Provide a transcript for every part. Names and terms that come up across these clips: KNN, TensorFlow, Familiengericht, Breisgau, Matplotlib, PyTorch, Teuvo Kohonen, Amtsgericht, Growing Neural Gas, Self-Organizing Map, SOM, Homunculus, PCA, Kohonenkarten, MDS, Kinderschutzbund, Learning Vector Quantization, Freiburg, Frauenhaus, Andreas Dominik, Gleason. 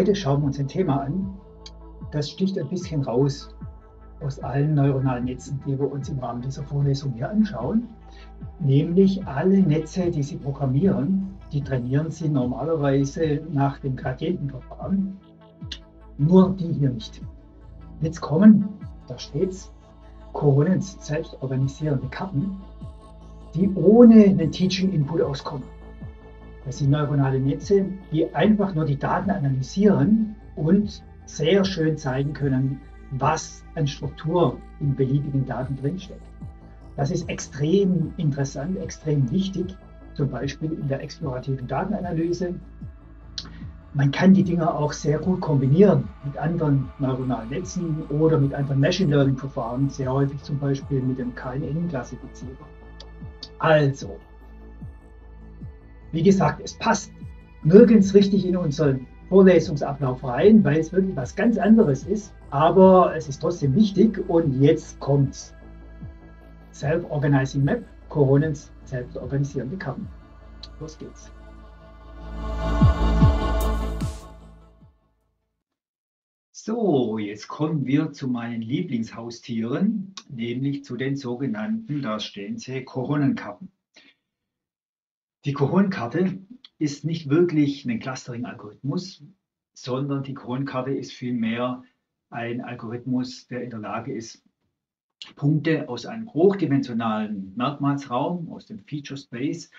Heute schauen wir uns ein Thema an, das sticht ein bisschen raus aus allen neuronalen Netzen, die wir uns im Rahmen dieser Vorlesung hier anschauen. Nämlich alle Netze, die Sie programmieren, die trainieren Sie normalerweise nach dem Gradientenverfahren. Nur die hier nicht. Jetzt kommen, da steht's, Kohonens selbstorganisierende Karten, die ohne einen Teaching-Input auskommen. Das sind neuronale Netze, die einfach nur die Daten analysieren und sehr schön zeigen können, was an Struktur in beliebigen Daten drinsteckt. Das ist extrem interessant, extrem wichtig, zum Beispiel in der explorativen Datenanalyse. Man kann die Dinger auch sehr gut kombinieren mit anderen neuronalen Netzen oder mit anderen Machine Learning Verfahren, sehr häufig zum Beispiel mit dem KNN-Klassifizierer. Also, wie gesagt, es passt nirgends richtig in unseren Vorlesungsablauf rein, weil es wirklich was ganz anderes ist, aber es ist trotzdem wichtig und jetzt kommt's. Self-Organizing Map, Kohonens selbstorganisierende Karten. Los geht's. So, jetzt kommen wir zu meinen Lieblingshaustieren, nämlich zu den sogenannten, da stehen sie, Kohonenkarten. Die Kohonenkarte ist nicht wirklich ein Clustering-Algorithmus, sondern die Kohonenkarte ist vielmehr ein Algorithmus, der in der Lage ist, Punkte aus einem hochdimensionalen Merkmalsraum, aus dem Feature Space,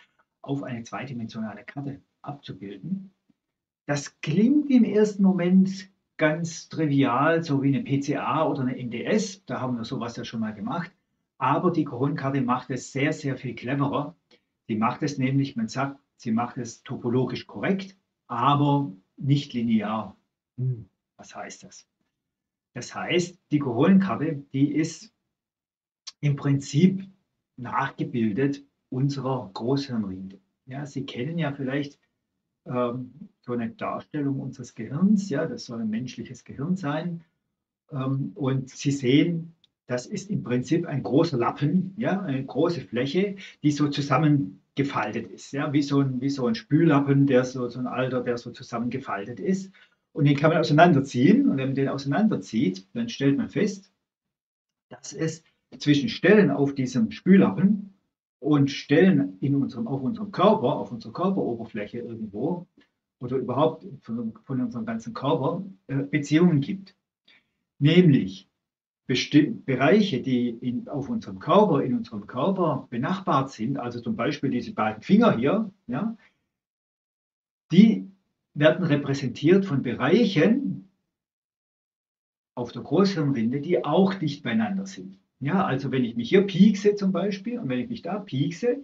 auf eine zweidimensionale Karte abzubilden. Das klingt im ersten Moment ganz trivial, so wie eine PCA oder eine MDS, da haben wir sowas ja schon mal gemacht, aber die Kohonenkarte macht es sehr, sehr viel cleverer. Sie macht es nämlich, man sagt, sie macht es topologisch korrekt, aber nicht linear. Was heißt das? Das heißt, die Kohonenkarte, die ist im Prinzip nachgebildet unserer Großhirnrinde. Ja, Sie kennen ja vielleicht so eine Darstellung unseres Gehirns, ja, das soll ein menschliches Gehirn sein. Und Sie sehen, das ist im Prinzip ein großer Lappen, ja, eine große Fläche, die so zusammengefaltet ist, ja, wie so ein Spüllappen, der so zusammengefaltet ist. Und den kann man auseinanderziehen. Und wenn man den auseinanderzieht, dann stellt man fest, dass es zwischen Stellen auf diesem Spüllappen und Stellen auf unserem Körper, auf unserer Körperoberfläche irgendwo oder überhaupt von unserem ganzen Körper Beziehungen gibt. Nämlich bestimmte Bereiche, die in unserem Körper benachbart sind, also zum Beispiel diese beiden Finger hier, ja, die werden repräsentiert von Bereichen auf der Großhirnrinde, die auch dicht beieinander sind. Ja, also wenn ich mich hier piekse zum Beispiel und wenn ich mich da piekse,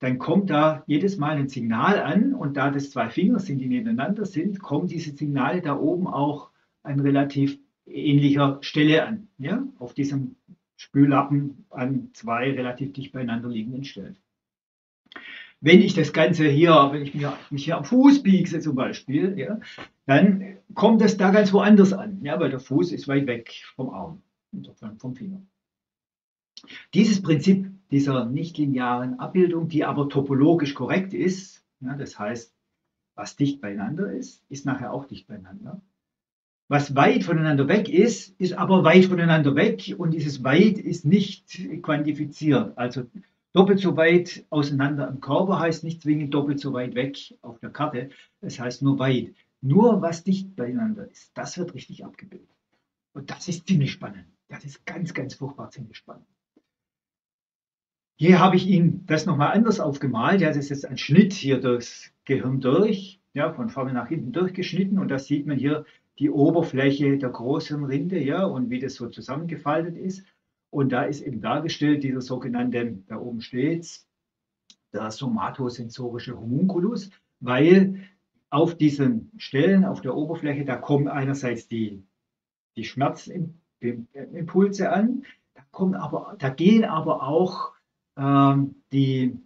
dann kommt da jedes Mal ein Signal an und da das zwei Finger sind, die nebeneinander sind, kommen diese Signale da oben auch an relativ ähnlicher Stelle an. Ja, auf diesem Spüllappen an zwei relativ dicht beieinander liegenden Stellen. Wenn ich das Ganze hier, wenn ich mich hier am Fuß piekse zum Beispiel, ja, dann kommt das da ganz woanders an, ja, weil der Fuß ist weit weg vom Arm und vom Finger. Dieses Prinzip dieser nichtlinearen Abbildung, die aber topologisch korrekt ist, ja, das heißt, was dicht beieinander ist, ist nachher auch dicht beieinander. Was weit voneinander weg ist aber weit voneinander weg und dieses weit ist nicht quantifiziert. Also doppelt so weit auseinander im Körper heißt nicht zwingend doppelt so weit weg auf der Karte. Das heißt nur weit. Nur was dicht beieinander ist, das wird richtig abgebildet. Und das ist ziemlich spannend. Das ist ganz, ganz furchtbar ziemlich spannend. Hier habe ich Ihnen das nochmal anders aufgemalt. Ja, das ist jetzt ein Schnitt hier durchs Gehirn durch, ja, von vorne nach hinten durchgeschnitten. Und da sieht man hier die Oberfläche der Großhirnrinde, ja, und wie das so zusammengefaltet ist. Und da ist eben dargestellt dieser sogenannte, da oben steht's, der somatosensorische Homunculus, weil auf diesen Stellen, auf der Oberfläche, da kommen einerseits die Schmerzimpulse an, da gehen aber auch die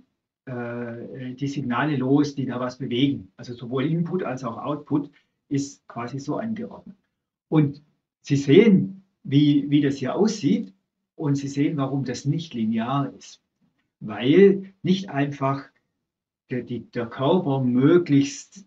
Signale los, die da was bewegen. Also sowohl Input als auch Output ist quasi so angeordnet. Und Sie sehen, wie das hier aussieht und Sie sehen, warum das nicht linear ist. Weil nicht einfach der Körper möglichst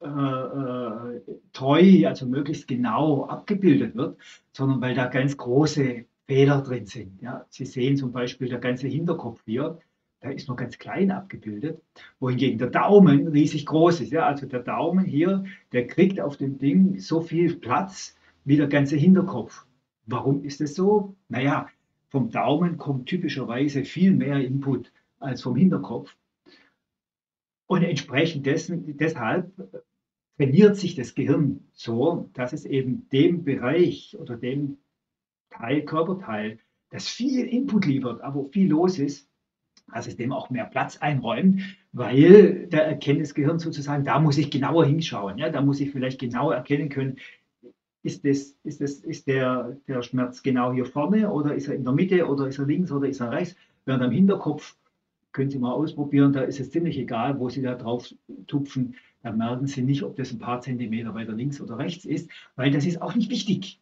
treu, also möglichst genau abgebildet wird, sondern weil da ganz große Fehler drin sind. Ja? Sie sehen zum Beispiel der ganze Hinterkopf hier, da ist nur ganz klein abgebildet, wohingegen der Daumen riesig groß ist. Ja? Also der Daumen hier, der kriegt auf dem Ding so viel Platz wie der ganze Hinterkopf. Warum ist das so? Naja, vom Daumen kommt typischerweise viel mehr Input als vom Hinterkopf. Und entsprechend dessen, deshalb trainiert sich das Gehirn so, dass es eben dem Bereich oder dem Teil, Körperteil, das viel Input liefert, aber viel los ist, dass es dem auch mehr Platz einräumt, weil da erkennt das Gehirn sozusagen, da muss ich genauer hinschauen, ja, da muss ich vielleicht genauer erkennen können, ist der Schmerz genau hier vorne oder ist er in der Mitte oder ist er links oder ist er rechts, während am Hinterkopf, können Sie mal ausprobieren, da ist es ziemlich egal, wo Sie da drauf tupfen, da merken Sie nicht, ob das ein paar Zentimeter weiter links oder rechts ist, weil das ist auch nicht wichtig.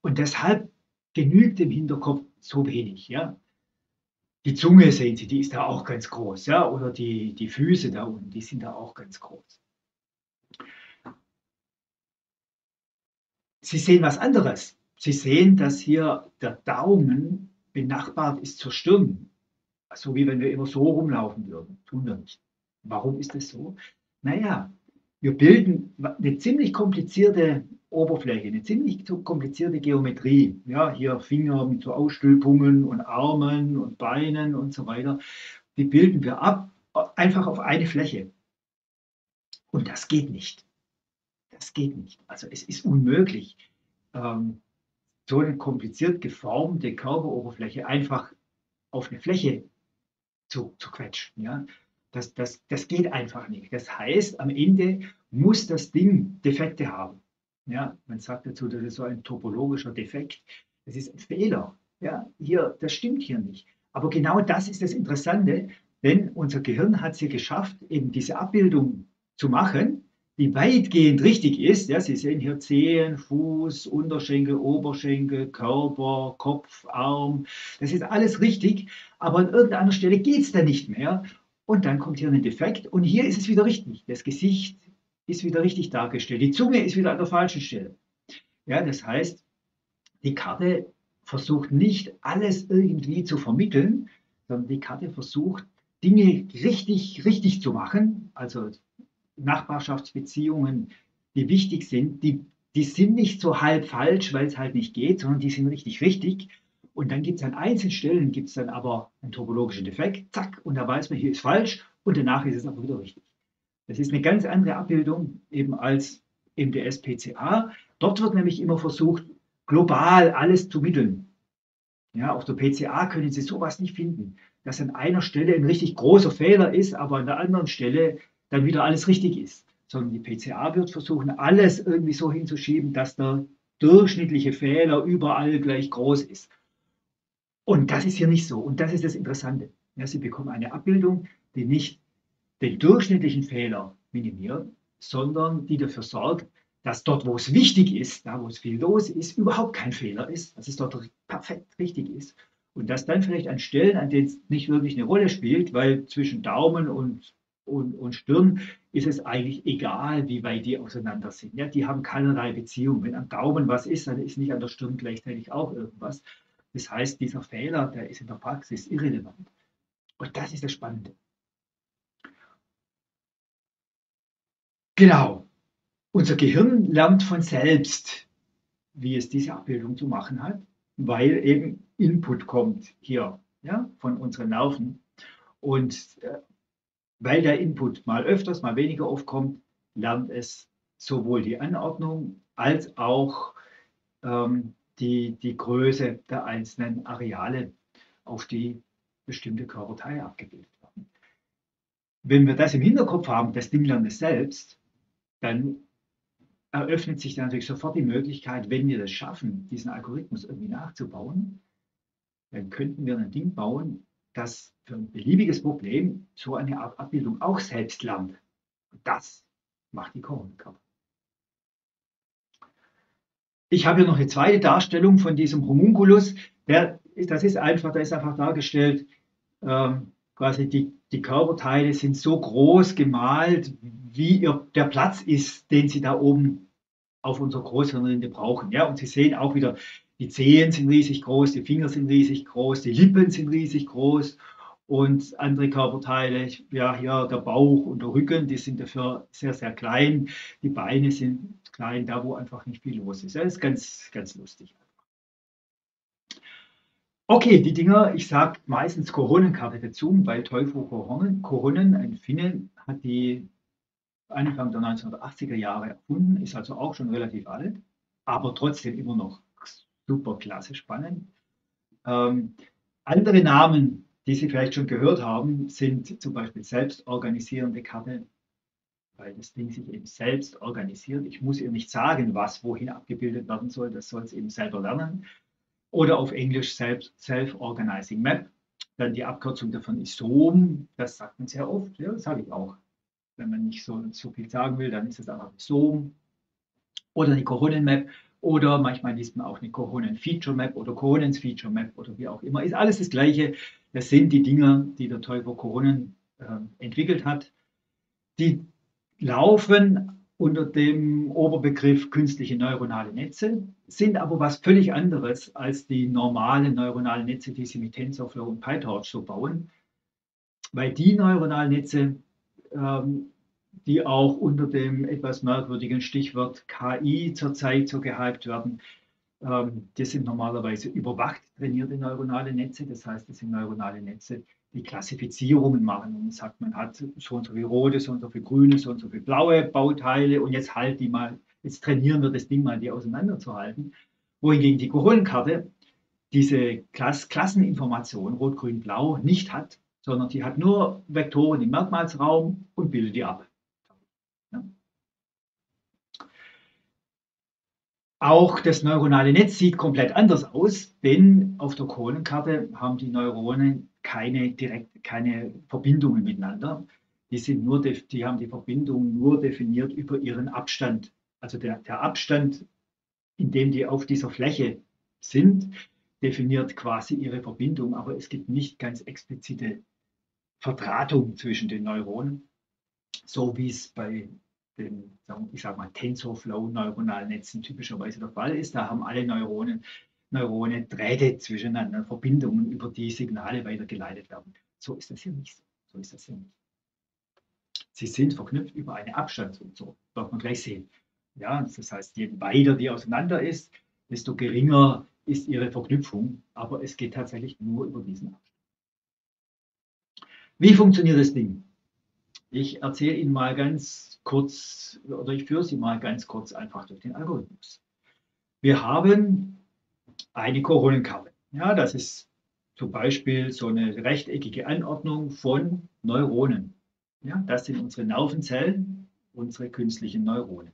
Und deshalb genügt dem Hinterkopf so wenig. Ja? Die Zunge, sehen Sie, die ist da auch ganz groß. Ja? Oder die Füße da unten, die sind da auch ganz groß. Sie sehen was anderes. Sie sehen, dass hier der Daumen benachbart ist zur Stirn. So wie wenn wir immer so rumlaufen würden, tun wir nicht. Warum ist das so? Naja, wir bilden eine ziemlich komplizierte Oberfläche, eine ziemlich komplizierte Geometrie. Ja, hier Finger mit so Ausstülpungen und Armen und Beinen und so weiter. Die bilden wir ab, einfach auf eine Fläche. Und das geht nicht. Das geht nicht. Also es ist unmöglich, so eine kompliziert geformte Körperoberfläche einfach auf eine Fläche zu quetschen. Ja? Das geht einfach nicht. Das heißt, am Ende muss das Ding Defekte haben. Ja? Man sagt dazu, das ist so ein topologischer Defekt. Das ist ein Fehler. Ja? Hier, das stimmt hier nicht. Aber genau das ist das Interessante, denn unser Gehirn hat es hier geschafft, eben diese Abbildung zu machen, die weitgehend richtig ist. Ja? Sie sehen hier Zehen, Fuß, Unterschenkel, Oberschenkel, Körper, Kopf, Arm. Das ist alles richtig, aber an irgendeiner Stelle geht es dann nicht mehr. Und dann kommt hier ein Defekt und hier ist es wieder richtig. Das Gesicht ist wieder richtig dargestellt. Die Zunge ist wieder an der falschen Stelle. Ja, das heißt, die Karte versucht nicht, alles irgendwie zu vermitteln, sondern die Karte versucht, Dinge richtig zu machen. Also Nachbarschaftsbeziehungen, die wichtig sind, die sind nicht so halb falsch, weil es halt nicht geht, sondern die sind richtig. Und dann gibt es an einzelnen Stellen, gibt es dann aber einen topologischen Defekt, zack, und da weiß man, hier ist falsch und danach ist es aber wieder richtig. Das ist eine ganz andere Abbildung eben als MDS PCA. Dort wird nämlich immer versucht, global alles zu mitteln. Ja, auf der PCA können Sie sowas nicht finden, dass an einer Stelle ein richtig großer Fehler ist, aber an der anderen Stelle dann wieder alles richtig ist, sondern die PCA wird versuchen, alles irgendwie so hinzuschieben, dass der durchschnittliche Fehler überall gleich groß ist. Und das ist hier nicht so. Und das ist das Interessante. Ja, Sie bekommen eine Abbildung, die nicht den durchschnittlichen Fehler minimiert, sondern die dafür sorgt, dass dort, wo es wichtig ist, da, wo es viel los ist, überhaupt kein Fehler ist, dass es dort perfekt richtig ist. Und dass dann vielleicht an Stellen, an denen es nicht wirklich eine Rolle spielt, weil zwischen Daumen und Stirn ist es eigentlich egal, wie weit die auseinander sind. Ja, die haben keinerlei Beziehung. Wenn am Daumen was ist, dann ist nicht an der Stirn gleichzeitig auch irgendwas. Das heißt, dieser Fehler, der ist in der Praxis irrelevant. Und das ist das Spannende. Genau. Unser Gehirn lernt von selbst, wie es diese Abbildung zu machen hat, weil eben Input kommt hier, ja, von unseren Nerven. Und weil der Input mal öfters, mal weniger oft kommt, lernt es sowohl die Anordnung als auch die Größe der einzelnen Areale, auf die bestimmte Körperteile abgebildet werden. Wenn wir das im Hinterkopf haben, das Ding lernt es selbst, dann eröffnet sich natürlich sofort die Möglichkeit, wenn wir das schaffen, diesen Algorithmus irgendwie nachzubauen, dann könnten wir ein Ding bauen, dass für ein beliebiges Problem so eine Art Abbildung auch selbst lernt. Und das macht die Kohonenkarten. Ich habe hier noch eine zweite Darstellung von diesem Homunculus. Das ist einfach dargestellt, quasi die Körperteile sind so groß gemalt, wie der Platz ist, den sie da oben auf unserer Großhirnrinde brauchen. Ja? Und Sie sehen auch wieder, die Zehen sind riesig groß, die Finger sind riesig groß, die Lippen sind riesig groß und andere Körperteile, ja, hier der Bauch und der Rücken, die sind dafür sehr, sehr klein. Die Beine sind klein, da wo einfach nicht viel los ist. Ja, das ist ganz, ganz lustig. Okay, die Dinger, ich sage meistens Kohonenkarten dazu, weil Teuvo Kohonen, ein Finne, hat die Anfang der 1980er Jahre erfunden, ist also auch schon relativ alt, aber trotzdem immer noch super klasse spannend. Andere Namen, die Sie vielleicht schon gehört haben, sind zum Beispiel selbstorganisierende Karte, weil das Ding sich eben selbst organisiert. Ich muss ihr nicht sagen, was wohin abgebildet werden soll, das soll es eben selber lernen. Oder auf Englisch Self-Organizing Map. Dann die Abkürzung davon ist SOM, das sagt man sehr oft, ja, das sage ich auch. Wenn man nicht so viel sagen will, dann ist es einfach SOM. Oder die Kohonen-Map. Oder manchmal liest man auch eine Kohonen-Feature-Map oder Kohonens-Feature-Map oder wie auch immer. Ist alles das Gleiche. Das sind die Dinger, die der Teuvo Kohonen entwickelt hat. Die laufen unter dem Oberbegriff künstliche neuronale Netze, sind aber was völlig anderes als die normalen neuronalen Netze, die Sie mit TensorFlow und PyTorch so bauen, weil die neuronalen Netze, die auch unter dem etwas merkwürdigen Stichwort KI zurzeit so gehypt werden, das sind normalerweise überwacht trainierte neuronale Netze, das heißt, das sind neuronale Netze, die Klassifizierungen machen und sagt, man hat so und so viel rote, so und so viel grüne, so und so viel blaue Bauteile und jetzt halt die mal, jetzt trainieren wir das Ding mal, die auseinanderzuhalten. Wohingegen die Kohonnenkarte diese Klasseninformation rot, grün, blau nicht hat, sondern die hat nur Vektoren im Merkmalsraum und bildet die ab. Ja. Auch das neuronale Netz sieht komplett anders aus, denn auf der Kohonnenkarte haben die Neuronen keine Verbindungen miteinander. Die haben die Verbindung nur definiert über ihren Abstand. Also der Abstand, in dem die auf dieser Fläche sind, definiert quasi ihre Verbindung, aber es gibt nicht ganz explizite Verdrahtung zwischen den Neuronen, so wie es bei den, ich sag mal, TensorFlow-neuronalen Netzen typischerweise der Fall ist. Da haben alle Neuronen Drähte zwischeneinander, Verbindungen, über die Signale weitergeleitet werden. So ist das hier nicht so. So ist das hier nicht. Sie sind verknüpft über eine Abstands- und so. Wird man gleich sehen. Ja, das heißt, je weiter die auseinander ist, desto geringer ist ihre Verknüpfung. Aber es geht tatsächlich nur über diesen Abstand. Wie funktioniert das Ding? Ich erzähle Ihnen mal ganz kurz, oder ich führe Sie mal ganz kurz einfach durch den Algorithmus. Wir haben eine Kohonenkarte. Ja, das ist zum Beispiel so eine rechteckige Anordnung von Neuronen. Ja, das sind unsere Nervenzellen, unsere künstlichen Neuronen.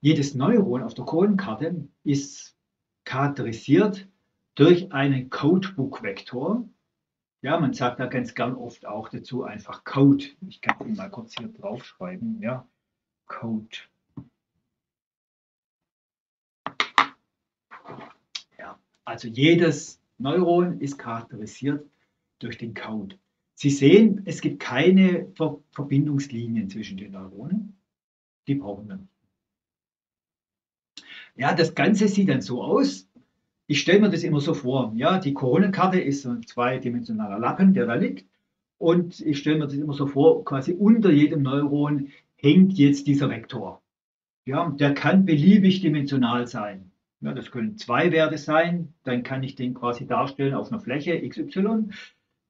Jedes Neuron auf der Kohonenkarte ist charakterisiert durch einen Codebook-Vektor. Ja, man sagt da ganz gern oft auch dazu einfach Code. Ich kann ihn mal kurz hier draufschreiben. Ja, Code. Also jedes Neuron ist charakterisiert durch den Code. Sie sehen, es gibt keine Verbindungslinien zwischen den Neuronen. Die brauchen wir nicht. Ja, das Ganze sieht dann so aus. Ich stelle mir das immer so vor. Ja, die Kohonenkarte ist so ein zweidimensionaler Lappen, der da liegt. Und ich stelle mir das immer so vor, quasi unter jedem Neuron hängt jetzt dieser Vektor. Ja, der kann beliebig dimensional sein. Ja, das können 2 Werte sein, dann kann ich den quasi darstellen auf einer Fläche XY.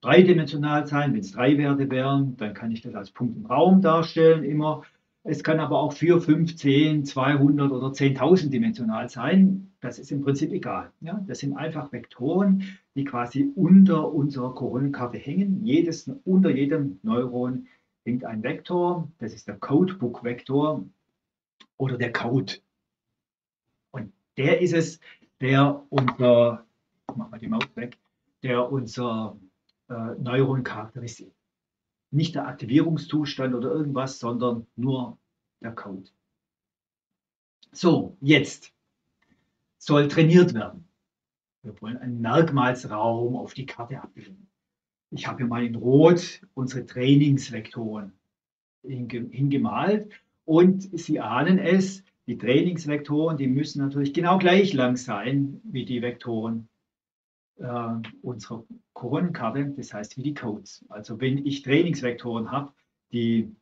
Dreidimensional sein, wenn es 3 Werte wären, dann kann ich das als Punkt im Raum darstellen immer. Es kann aber auch 4, 5, 10, 200 oder 10.000 dimensional sein. Das ist im Prinzip egal. Ja, das sind einfach Vektoren, die quasi unter unserer Kohonenkarte hängen. Unter jedem Neuron hängt ein Vektor. Das ist der Codebook-Vektor oder der Code. Der ist es, der unser Neuron charakterisiert. Nicht der Aktivierungszustand oder irgendwas, sondern nur der Code. So, jetzt soll trainiert werden. Wir wollen einen Merkmalsraum auf die Karte abbilden. Ich habe hier mal in Rot unsere Trainingsvektoren hingemalt. Und Sie ahnen es, die Trainingsvektoren, die müssen natürlich genau gleich lang sein wie die Vektoren unserer Kohonenkarten, das heißt wie die Codes. Also wenn ich Trainingsvektoren habe, die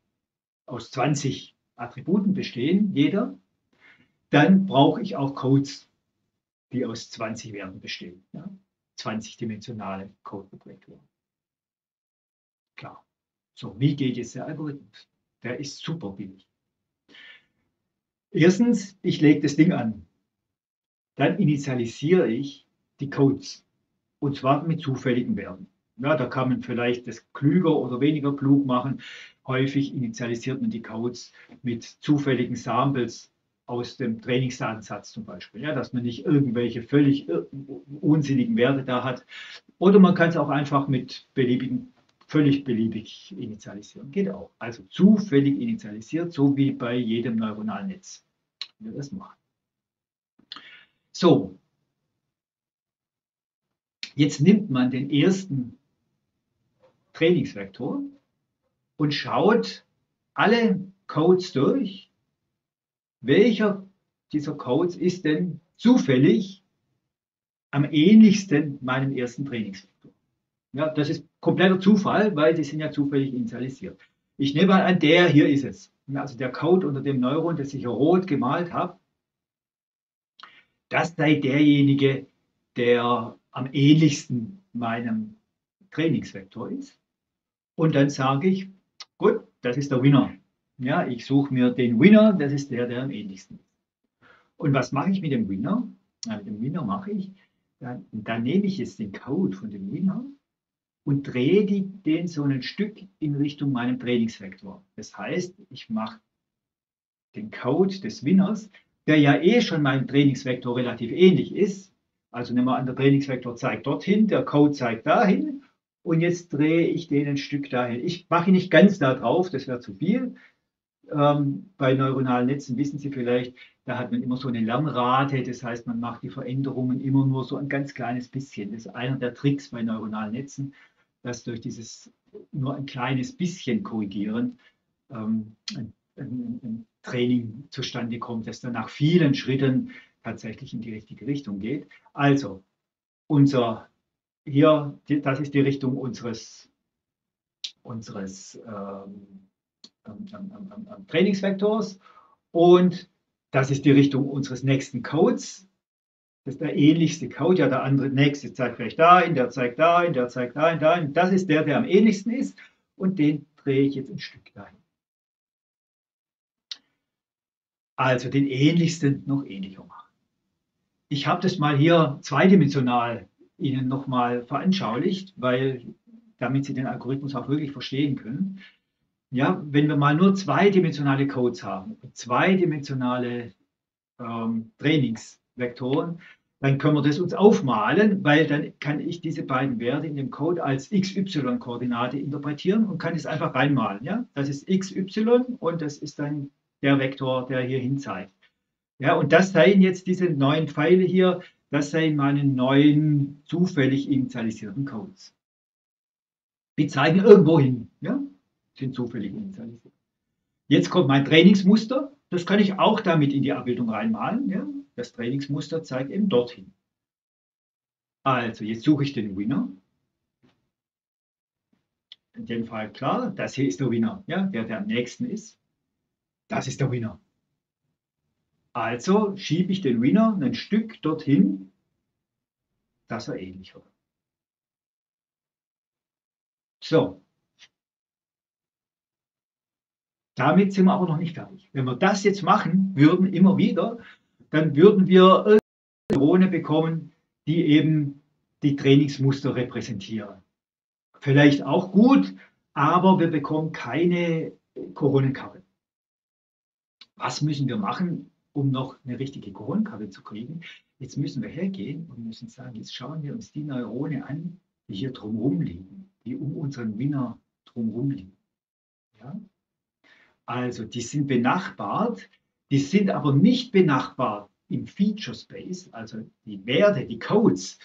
aus 20 Attributen bestehen, jeder, dann brauche ich auch Codes, die aus 20 Werten bestehen. Ja? 20-dimensionale Codebook-Vektoren. Klar. So, wie geht jetzt der Algorithmus? Der ist super billig. Erstens, ich lege das Ding an. Dann initialisiere ich die Codes. Und zwar mit zufälligen Werten. Ja, da kann man vielleicht das klüger oder weniger klug machen. Häufig initialisiert man die Codes mit zufälligen Samples aus dem Trainingsdatensatz zum Beispiel. Ja, dass man nicht irgendwelche völlig unsinnigen Werte da hat. Oder man kann es auch einfach mit beliebigen, völlig beliebig initialisieren. Geht auch. Also zufällig initialisiert, so wie bei jedem neuronalen Netz. Wenn wir das machen. So. Jetzt nimmt man den ersten Trainingsvektor und schaut alle Codes durch. Welcher dieser Codes ist denn zufällig am ähnlichsten meinem ersten Trainingsvektor? Ja, das ist kompletter Zufall, weil die sind ja zufällig initialisiert. Ich nehme mal an, der hier ist es. Also der Code unter dem Neuron, das ich hier rot gemalt habe, das sei derjenige, der am ähnlichsten meinem Trainingsvektor ist. Und dann sage ich, gut, das ist der Winner. Ja, ich suche mir den Winner, das ist der, der am ähnlichsten ist. Und was mache ich mit dem Winner? Ja, mit dem Winner mache ich, dann nehme ich jetzt den Code von dem Winner und drehe den so ein Stück in Richtung meinem Trainingsvektor. Das heißt, ich mache den Code des Winners, der ja eh schon meinem Trainingsvektor relativ ähnlich ist. Also nehmen wir an, der Trainingsvektor zeigt dorthin, der Code zeigt dahin und jetzt drehe ich den ein Stück dahin. Ich mache ihn nicht ganz da drauf, das wäre zu viel. Bei neuronalen Netzen wissen Sie vielleicht, da hat man immer so eine Lernrate, das heißt, man macht die Veränderungen immer nur so ein ganz kleines bisschen. Das ist einer der Tricks bei neuronalen Netzen, dass durch dieses nur ein kleines bisschen korrigieren ein Training zustande kommt, das dann nach vielen Schritten tatsächlich in die richtige Richtung geht. Also, hier, das ist die Richtung unseres Trainingsvektors und das ist die Richtung unseres nächsten Codes. Das ist der ähnlichste Code, ja, der andere nächste zeigt vielleicht dahin, der zeigt dahin, der zeigt dahin, dahin. Das ist der, der am ähnlichsten ist und den drehe ich jetzt ein Stück dahin. Also den ähnlichsten noch ähnlicher machen. Ich habe das mal hier zweidimensional Ihnen nochmal veranschaulicht, weil damit Sie den Algorithmus auch wirklich verstehen können. Ja, wenn wir mal nur zweidimensionale Codes haben, zweidimensionale Trainingsvektoren, dann können wir das uns aufmalen, weil dann kann ich diese beiden Werte in dem Code als XY-Koordinate interpretieren und kann es einfach reinmalen. Ja? Das ist XY und das ist dann der Vektor, der hier hin zeigt. Ja, und das seien jetzt diese neuen Pfeile hier, das seien meine neuen zufällig initialisierten Codes. Die zeigen irgendwo hin, ja? Sind zufällig initialisiert. Jetzt kommt mein Trainingsmuster, das kann ich auch damit in die Abbildung reinmalen. Ja? Das Trainingsmuster zeigt eben dorthin. Also, jetzt suche ich den Winner. In dem Fall klar, das hier ist der Winner, ja? der am nächsten ist. Das ist der Winner. Also schiebe ich den Winner ein Stück dorthin, dass er ähnlich wird. So. Damit sind wir aber noch nicht fertig. Wenn wir das jetzt machen würden, immer wieder, dann würden wir irgendeine Neurone bekommen, die eben die Trainingsmuster repräsentieren. Vielleicht auch gut, aber wir bekommen keine Kohonenkarten. Was müssen wir machen, um noch eine richtige Kohonenkarten zu kriegen? Jetzt müssen wir hergehen und müssen sagen, jetzt schauen wir uns die Neurone an, die hier drumherum liegen, die um unseren Winner drumherum liegen. Ja? Also die sind benachbart, die sind aber nicht benachbart im Feature Space, also die Werte, die Codes,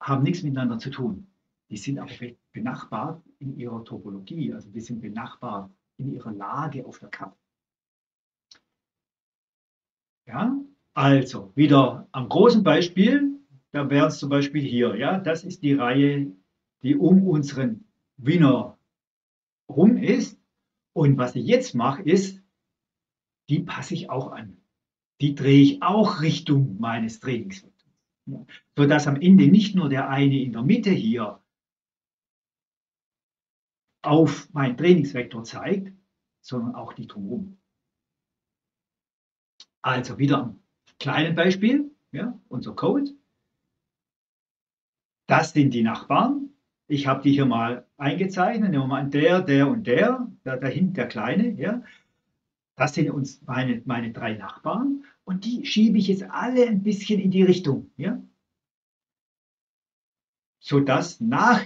haben nichts miteinander zu tun. die sind auch benachbart in ihrer Topologie, also die sind benachbart in ihrer Lage auf der Karte. Ja, also wieder am großen Beispiel, da wäre es zum Beispiel hier, ja, das ist die Reihe, die um unseren Winner rum ist. Und was ich jetzt mache, ist, die passe ich auch an. Die drehe ich auch Richtung meines Trainingsvektors. Ja. Sodass am Ende nicht nur der eine in der Mitte hier auf meinen Trainingsvektor zeigt, sondern auch die drumherum. Also wieder ein kleines Beispiel, ja, unser Code. Das sind die Nachbarn. Ich habe die hier mal eingezeichnet. Nehmen wir mal an, der und der. Da hinten der Kleine. Ja. Das sind uns meine drei Nachbarn. Und die schiebe ich jetzt alle ein bisschen in die Richtung. Ja. Sodass nach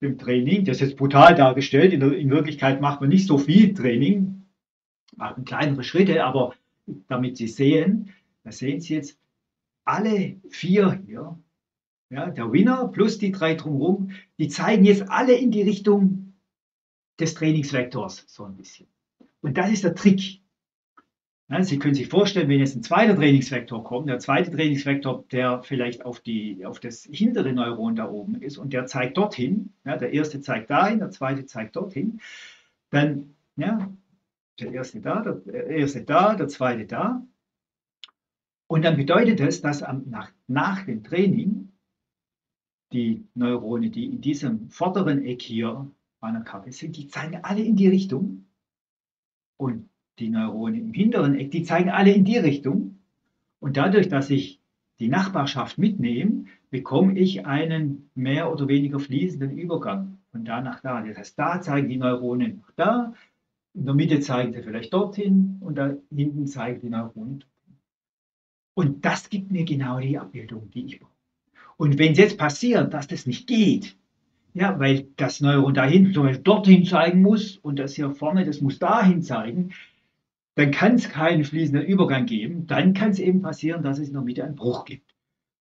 dem Training, das ist jetzt brutal dargestellt, in Wirklichkeit macht man nicht so viel Training, machen kleinere Schritte, aber damit Sie sehen, da sehen Sie jetzt alle vier hier, ja, der Winner plus die drei drumherum, die zeigen jetzt alle in die Richtung des Trainingsvektors, so ein bisschen. Und das ist der Trick. Ja, Sie können sich vorstellen, wenn jetzt ein zweiter Trainingsvektor kommt, der zweite Trainingsvektor, der vielleicht auf das hintere Neuron da oben ist und der zeigt dorthin, ja, der erste zeigt dahin, der zweite zeigt dorthin, dann, ja, der erste da, der zweite da. Und dann bedeutet das, dass nach dem Training die Neurone, die in diesem vorderen Eck hier meiner Karte sind, die zeigen alle in die Richtung. Und die Neurone im hinteren Eck, die zeigen alle in die Richtung. Und dadurch, dass ich die Nachbarschaft mitnehme, bekomme ich einen mehr oder weniger fließenden Übergang von da nach da. Das heißt, da zeigen die Neurone nach da, in der Mitte zeigen sie vielleicht dorthin und da hinten zeigen die Neurone dorthin. Und das gibt mir genau die Abbildung, die ich brauche. Und wenn es jetzt passiert, dass das nicht geht, ja, weil das Neuron da hinten zum Beispiel dorthin zeigen muss und das hier vorne, das muss dahin zeigen, dann kann es keinen fließenden Übergang geben. Dann kann es eben passieren, dass es in der Mitte einen Bruch gibt.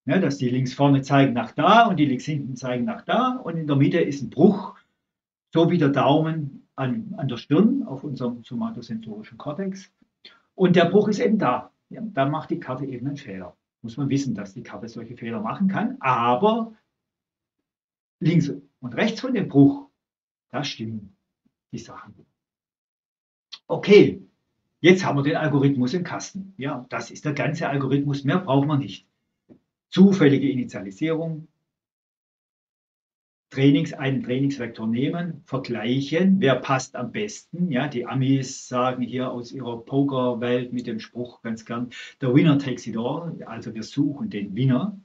Ja, dass die links vorne zeigen nach da und die links hinten zeigen nach da und in der Mitte ist ein Bruch, so wie der Daumen an der Stirn auf unserem somatosensorischen Kortex. Und der Bruch ist eben da. Ja, da macht die Karte eben einen Fehler. Muss man wissen, dass die Karte solche Fehler machen kann, aber links und rechts von dem Bruch, da stimmen die Sachen. Okay, jetzt haben wir den Algorithmus im Kasten. Ja, das ist der ganze Algorithmus, mehr braucht man nicht. Zufällige Initialisierung, einen Trainingsvektor nehmen, vergleichen, wer passt am besten. Ja, die Amis sagen hier aus ihrer Pokerwelt mit dem Spruch ganz gern, der Winner takes it all, also wir suchen den Winner.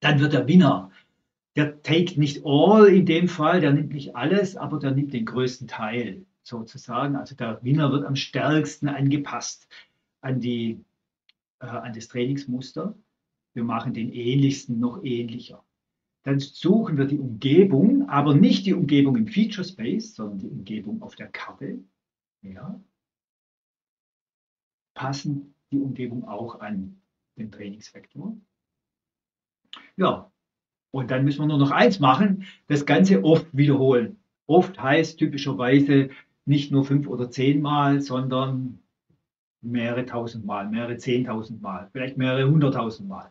Dann wird der Winner, der take nicht all in dem Fall, der nimmt nicht alles, aber der nimmt den größten Teil sozusagen. Also der Winner wird am stärksten angepasst an das Trainingsmuster. Wir machen den ähnlichsten noch ähnlicher. Dann suchen wir die Umgebung, aber nicht die Umgebung im Feature Space, sondern die Umgebung auf der Karte. Ja. Passen die Umgebung auch an den Trainingsvektor. Ja, und dann müssen wir nur noch eins machen, das Ganze oft wiederholen. Oft heißt typischerweise nicht nur 5 oder 10 Mal, sondern mehrere 1000 Mal, mehrere 10.000 Mal, vielleicht mehrere 100.000 Mal.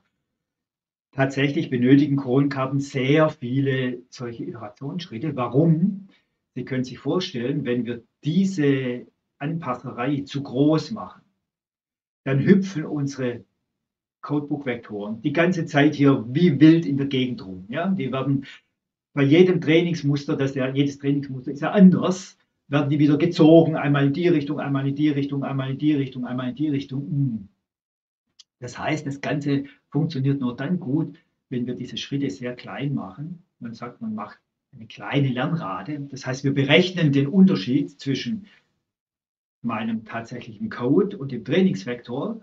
Tatsächlich benötigen Kohonenkarten sehr viele solche Iterationsschritte. Warum? Sie können sich vorstellen, wenn wir diese Anpasserei zu groß machen, dann hüpfen unsere Codebook-Vektoren die ganze Zeit hier wie wild in der Gegend rum. Ja? Die werden bei jedem Trainingsmuster, jedes Trainingsmuster ist ja anders, werden die wieder gezogen, einmal in die Richtung, einmal in die Richtung, einmal in die Richtung, einmal in die Richtung. Das heißt, das Ganze funktioniert nur dann gut, wenn wir diese Schritte sehr klein machen. Man sagt, man macht eine kleine Lernrate. Das heißt, wir berechnen den Unterschied zwischen meinem tatsächlichen Code und dem Trainingsvektor.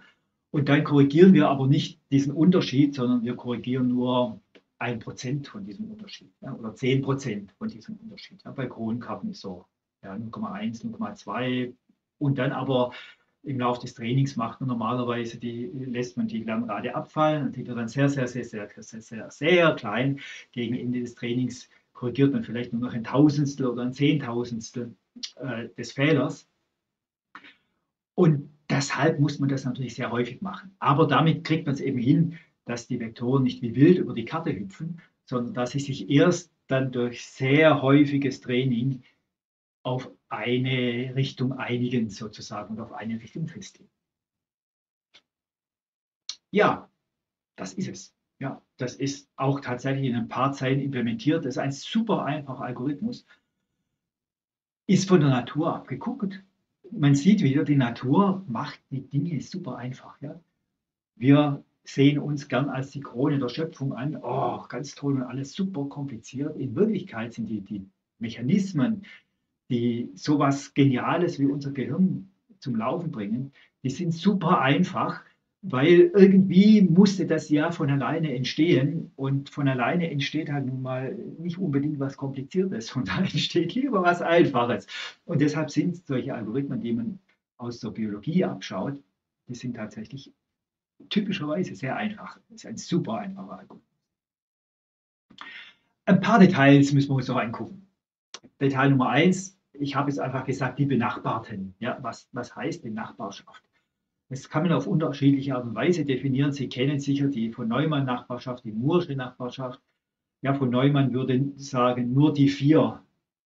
Und dann korrigieren wir aber nicht diesen Unterschied, sondern wir korrigieren nur 1% von diesem Unterschied, ja, oder 10% von diesem Unterschied. Ja, bei Kohonenkarten ist so, ja, 0,1, 0,2 und dann aber im Laufe des Trainings macht man normalerweise, lässt man die Lernrate abfallen und die wird dann sehr klein. Gegen Ende des Trainings korrigiert man vielleicht nur noch ein Tausendstel oder ein Zehntausendstel des Fehlers. Und deshalb muss man das natürlich sehr häufig machen. Aber damit kriegt man es eben hin, dass die Vektoren nicht wie wild über die Karte hüpfen, sondern dass sie sich erst dann durch sehr häufiges Training auf eine Richtung einigen sozusagen und auf eine Richtung festlegen. Ja, das ist es. Ja, das ist auch tatsächlich in ein paar Zeilen implementiert. Das ist ein super einfacher Algorithmus. Ist von der Natur abgeguckt. Man sieht wieder, die Natur macht die Dinge super einfach. Ja? Wir sehen uns gern als die Krone der Schöpfung an. Oh, ganz toll und alles super kompliziert. In Wirklichkeit sind die Mechanismen, die sowas Geniales wie unser Gehirn zum Laufen bringen, die sind super einfach, weil irgendwie musste das ja von alleine entstehen und von alleine entsteht halt nun mal nicht unbedingt was Kompliziertes, von daher entsteht lieber was Einfaches. Und deshalb sind solche Algorithmen, die man aus der Biologie abschaut, die sind tatsächlich typischerweise sehr einfach. Das ist ein super einfacher Algorithmus. Ein paar Details müssen wir uns noch angucken. Detail Nummer 1, ich habe jetzt einfach gesagt, die Benachbarten. Ja, was heißt Benachbarschaft? Das kann man auf unterschiedliche Art und Weise definieren. Sie kennen sicher die von Neumann-Nachbarschaft, die Moore'sche Nachbarschaft. Ja, von Neumann würde sagen, nur die 4.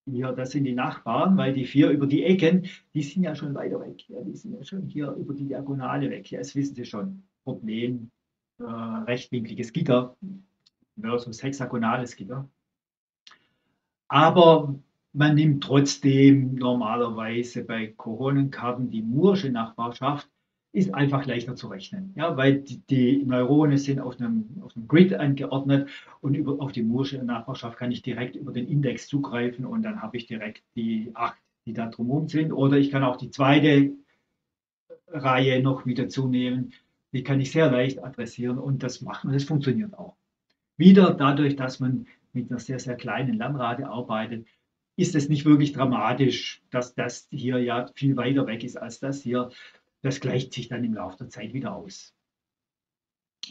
Ja, das sind die Nachbarn, weil die 4 über die Ecken, die sind ja schon weiter weg. Ja, die sind ja schon hier über die Diagonale weg. Ja, das wissen Sie schon. Problem, rechtwinkliges Gitter versus hexagonales Gitter. Aber man nimmt trotzdem normalerweise bei Kohonenkarten die Moore'sche Nachbarschaft, ist einfach leichter zu rechnen, ja, weil die Neuronen sind auf einem Grid angeordnet und auf die Moore'sche Nachbarschaft kann ich direkt über den Index zugreifen und dann habe ich direkt die 8, die da drumherum sind. Oder ich kann auch die zweite Reihe noch mit dazu nehmen, die kann ich sehr leicht adressieren und das macht man, das funktioniert auch. Wieder dadurch, dass man mit einer sehr, sehr kleinen Lernrate arbeitet, ist es nicht wirklich dramatisch, dass das hier ja viel weiter weg ist als das hier. Das gleicht sich dann im Laufe der Zeit wieder aus.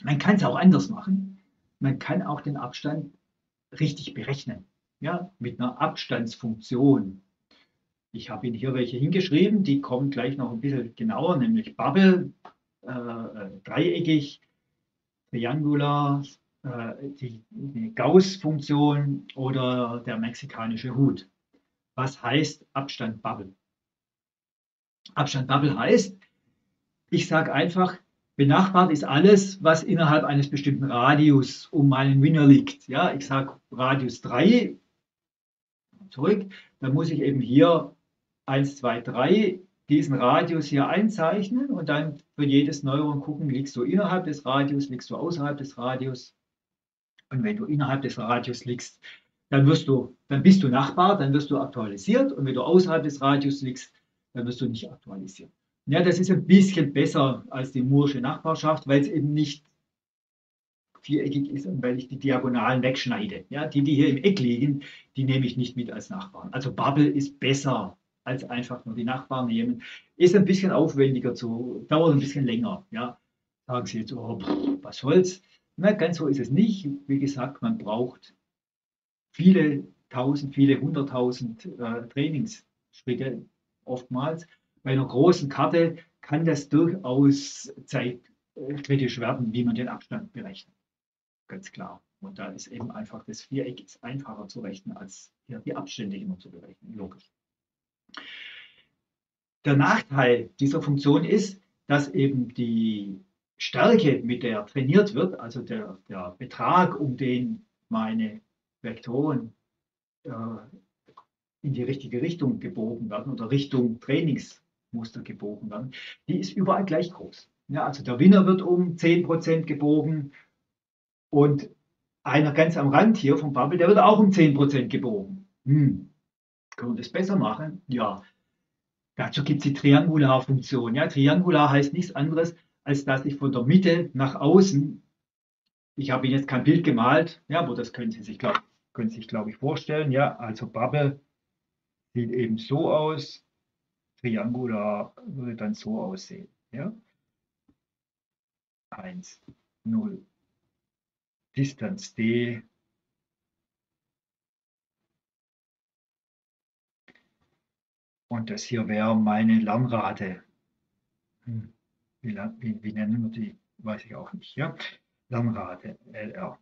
Man kann es auch anders machen. Man kann auch den Abstand richtig berechnen, ja, mit einer Abstandsfunktion. Ich habe Ihnen hier welche hingeschrieben, die kommen gleich noch ein bisschen genauer, nämlich Bubble, dreieckig, triangular, die Gauss-Funktion oder der mexikanische Hut. Was heißt Abstand Bubble? Abstand Bubble heißt, ich sage einfach, benachbart ist alles, was innerhalb eines bestimmten Radius um meinen Winner liegt. Ja, ich sage Radius 3, zurück, dann muss ich eben hier 1, 2, 3 diesen Radius hier einzeichnen und dann für jedes Neuron gucken, liegst du innerhalb des Radius, liegst du außerhalb des Radius. Und wenn du innerhalb des Radius liegst, dann bist du Nachbar, dann wirst du aktualisiert. Und wenn du außerhalb des Radius liegst, dann wirst du nicht aktualisiert. Ja, das ist ein bisschen besser als die Moore'sche Nachbarschaft, weil es eben nicht viereckig ist und weil ich die Diagonalen wegschneide. Ja, die hier im Eck liegen, die nehme ich nicht mit als Nachbarn. Also Bubble ist besser als einfach nur die Nachbarn nehmen. Ist ein bisschen aufwendiger, dauert ein bisschen länger. Ja, sagen Sie jetzt, oh, was soll's? Na, ganz so ist es nicht. Wie gesagt, man braucht viele tausend, viele hunderttausend Trainingsschritte oftmals. Bei einer großen Karte kann das durchaus zeitkritisch werden, wie man den Abstand berechnet. Ganz klar. Und da ist eben einfach das Viereck ist einfacher zu rechnen, als hier die Abstände immer zu berechnen. Logisch. Der Nachteil dieser Funktion ist, dass eben die Stärke, mit der trainiert wird, also der Betrag, um den meine Vektoren in die richtige Richtung gebogen werden oder Richtung Trainingsmuster gebogen werden, die ist überall gleich groß. Ja, also der Winner wird um 10% gebogen und einer ganz am Rand hier vom Bubble, der wird auch um 10% gebogen. Können wir das besser machen? Ja. Dazu gibt es die Triangular-Funktion. Ja, triangular heißt nichts anderes, als dass ich von der Mitte nach außen, ich habe Ihnen jetzt kein Bild gemalt, ja, aber das können Sie sich, glaube ich, vorstellen. Ja, also Bubble sieht eben so aus, Triangular würde dann so aussehen. Ja? 1, 0. Distanz D. Und das hier wäre meine Lernrate. Wie nennen wir die? Weiß ich auch nicht. Ja? Lernrate, LR.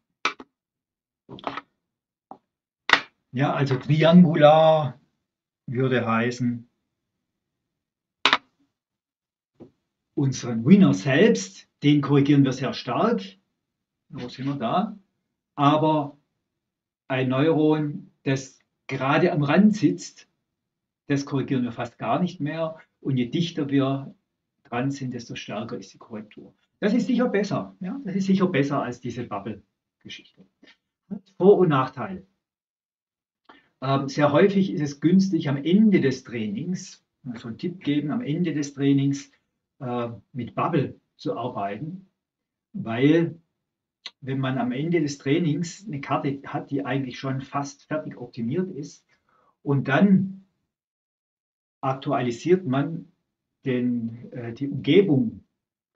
Ja, also triangular würde heißen, unseren Winner selbst, den korrigieren wir sehr stark. Wo sind wir da? Aber ein Neuron, das gerade am Rand sitzt, das korrigieren wir fast gar nicht mehr. Und je dichter wir dran sind, desto stärker ist die Korrektur. Das ist sicher besser. Ja? Das ist sicher besser als diese Bubble-Geschichte. Vor- und Nachteil. Sehr häufig ist es günstig, am Ende des Trainings, also einen Tipp geben, am Ende des Trainings mit Bubble zu arbeiten, weil wenn man am Ende des Trainings eine Karte hat, die eigentlich schon fast fertig optimiert ist und dann aktualisiert man die Umgebung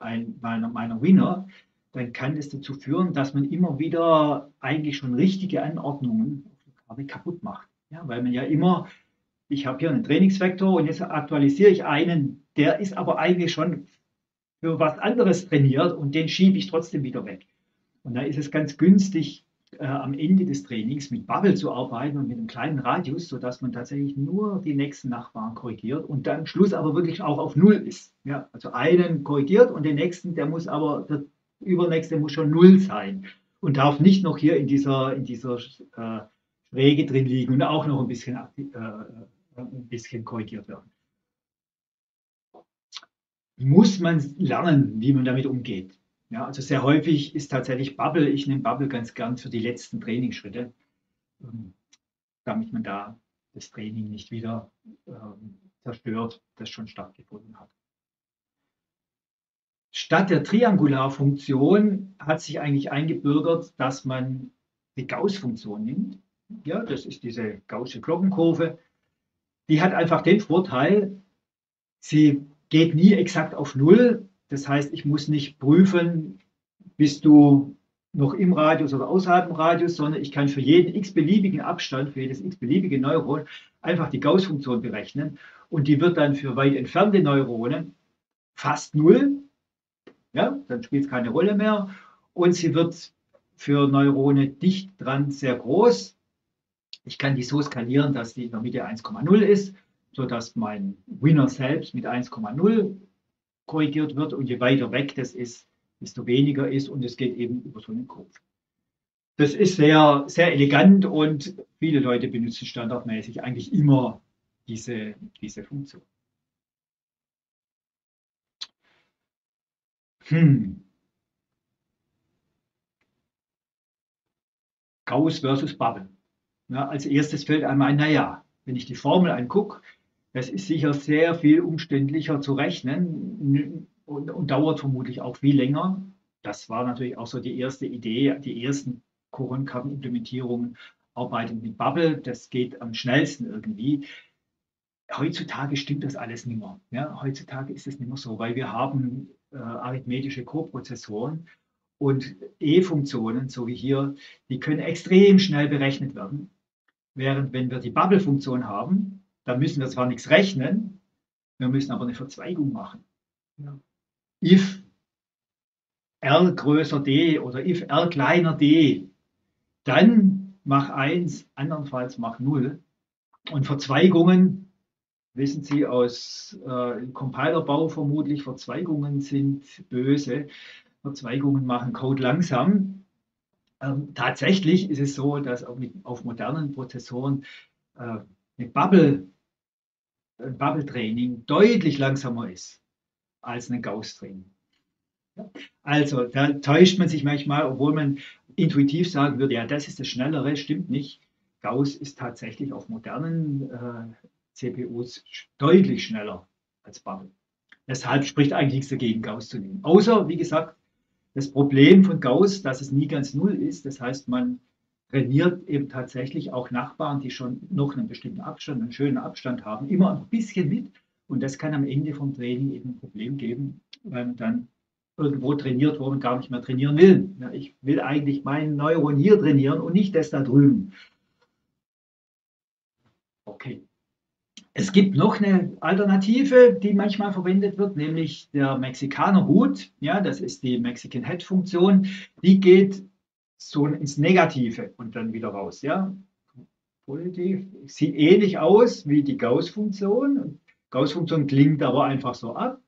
meiner Winner, dann kann das dazu führen, dass man immer wieder eigentlich schon richtige Anordnungen auf der Karte kaputt macht. Ja, weil man ja immer, ich habe hier einen Trainingsvektor und jetzt aktualisiere ich einen, der ist aber eigentlich schon für was anderes trainiert und den schiebe ich trotzdem wieder weg. Und da ist es ganz günstig, am Ende des Trainings mit Bubble zu arbeiten und mit einem kleinen Radius, sodass man tatsächlich nur die nächsten Nachbarn korrigiert und dann am Schluss aber wirklich auch auf Null ist. Ja, also einen korrigiert und den nächsten, der übernächste muss schon Null sein und darf nicht noch hier in dieser Schräge drin liegen und auch noch ein bisschen korrigiert werden. Muss man lernen, wie man damit umgeht. Ja, also sehr häufig ist tatsächlich Bubble, ich nehme Bubble ganz gern für die letzten Trainingsschritte, damit man da das Training nicht wieder zerstört, das schon stattgefunden hat. Statt der Triangularfunktion hat sich eigentlich eingebürgert, dass man die Gauss-Funktion nimmt. Ja, das ist diese gaußsche Glockenkurve. Die hat einfach den Vorteil, sie geht nie exakt auf Null. Das heißt, ich muss nicht prüfen, bist du noch im Radius oder außerhalb im Radius, sondern ich kann für jeden x-beliebigen Abstand, für jedes x-beliebige Neuron einfach die Gauss-Funktion berechnen. Und die wird dann für weit entfernte Neuronen fast null. Ja, dann spielt es keine Rolle mehr. Und sie wird für Neurone dicht dran sehr groß. Ich kann die so skalieren, dass die in der Mitte 1,0 ist, sodass mein Winner selbst mit 1,0 korrigiert wird und je weiter weg das ist, desto weniger ist und es geht eben über so einen Kopf. Das ist sehr, sehr elegant und viele Leute benutzen standardmäßig eigentlich immer diese Funktion. Gauss versus Bubble. Ja, als erstes fällt einem ein, naja, wenn ich die Formel angucke, das ist sicher sehr viel umständlicher zu rechnen und dauert vermutlich auch viel länger. Das war natürlich auch so die erste Idee, die ersten Kohonenkarten-Implementierungen arbeiten mit Bubble. Das geht am schnellsten irgendwie. Heutzutage stimmt das alles nicht mehr. Ja, heutzutage ist es nicht mehr so, weil wir haben arithmetische Koprozessoren und E-Funktionen, so wie hier, die können extrem schnell berechnet werden. Während wenn wir die Bubble-Funktion haben, da müssen wir zwar nichts rechnen, wir müssen aber eine Verzweigung machen. Ja. If R größer D oder if R kleiner D, dann mach 1, andernfalls mach 0. Und Verzweigungen, wissen Sie aus Compilerbau vermutlich, Verzweigungen sind böse. Verzweigungen machen Code langsam. Tatsächlich ist es so, dass auch auf modernen Prozessoren ein Bubble-Training deutlich langsamer ist als ein Gauss-Training. Also da täuscht man sich manchmal, obwohl man intuitiv sagen würde, ja, das ist das Schnellere, stimmt nicht. Gauss ist tatsächlich auf modernen CPUs deutlich schneller als Bubble. Deshalb spricht eigentlich nichts dagegen, Gauss zu nehmen. Außer, wie gesagt, das Problem von Gauss, dass es nie ganz null ist, das heißt, man trainiert eben tatsächlich auch Nachbarn, die schon noch einen bestimmten Abstand, einen schönen Abstand haben, immer ein bisschen mit Und das kann am Ende vom Training eben ein Problem geben, weil man dann irgendwo trainiert, wo man gar nicht mehr trainieren will. Ja, ich will eigentlich meinen Neuron hier trainieren und nicht das da drüben. Okay. Es gibt noch eine Alternative, die manchmal verwendet wird, nämlich der Mexikaner-Hut. Ja, das ist die Mexican-Head-Funktion. Die geht so ins Negative und dann wieder raus. Ja. Positiv. Sieht ähnlich aus wie die Gauss-Funktion. Gauss-Funktion klingt aber einfach so ab,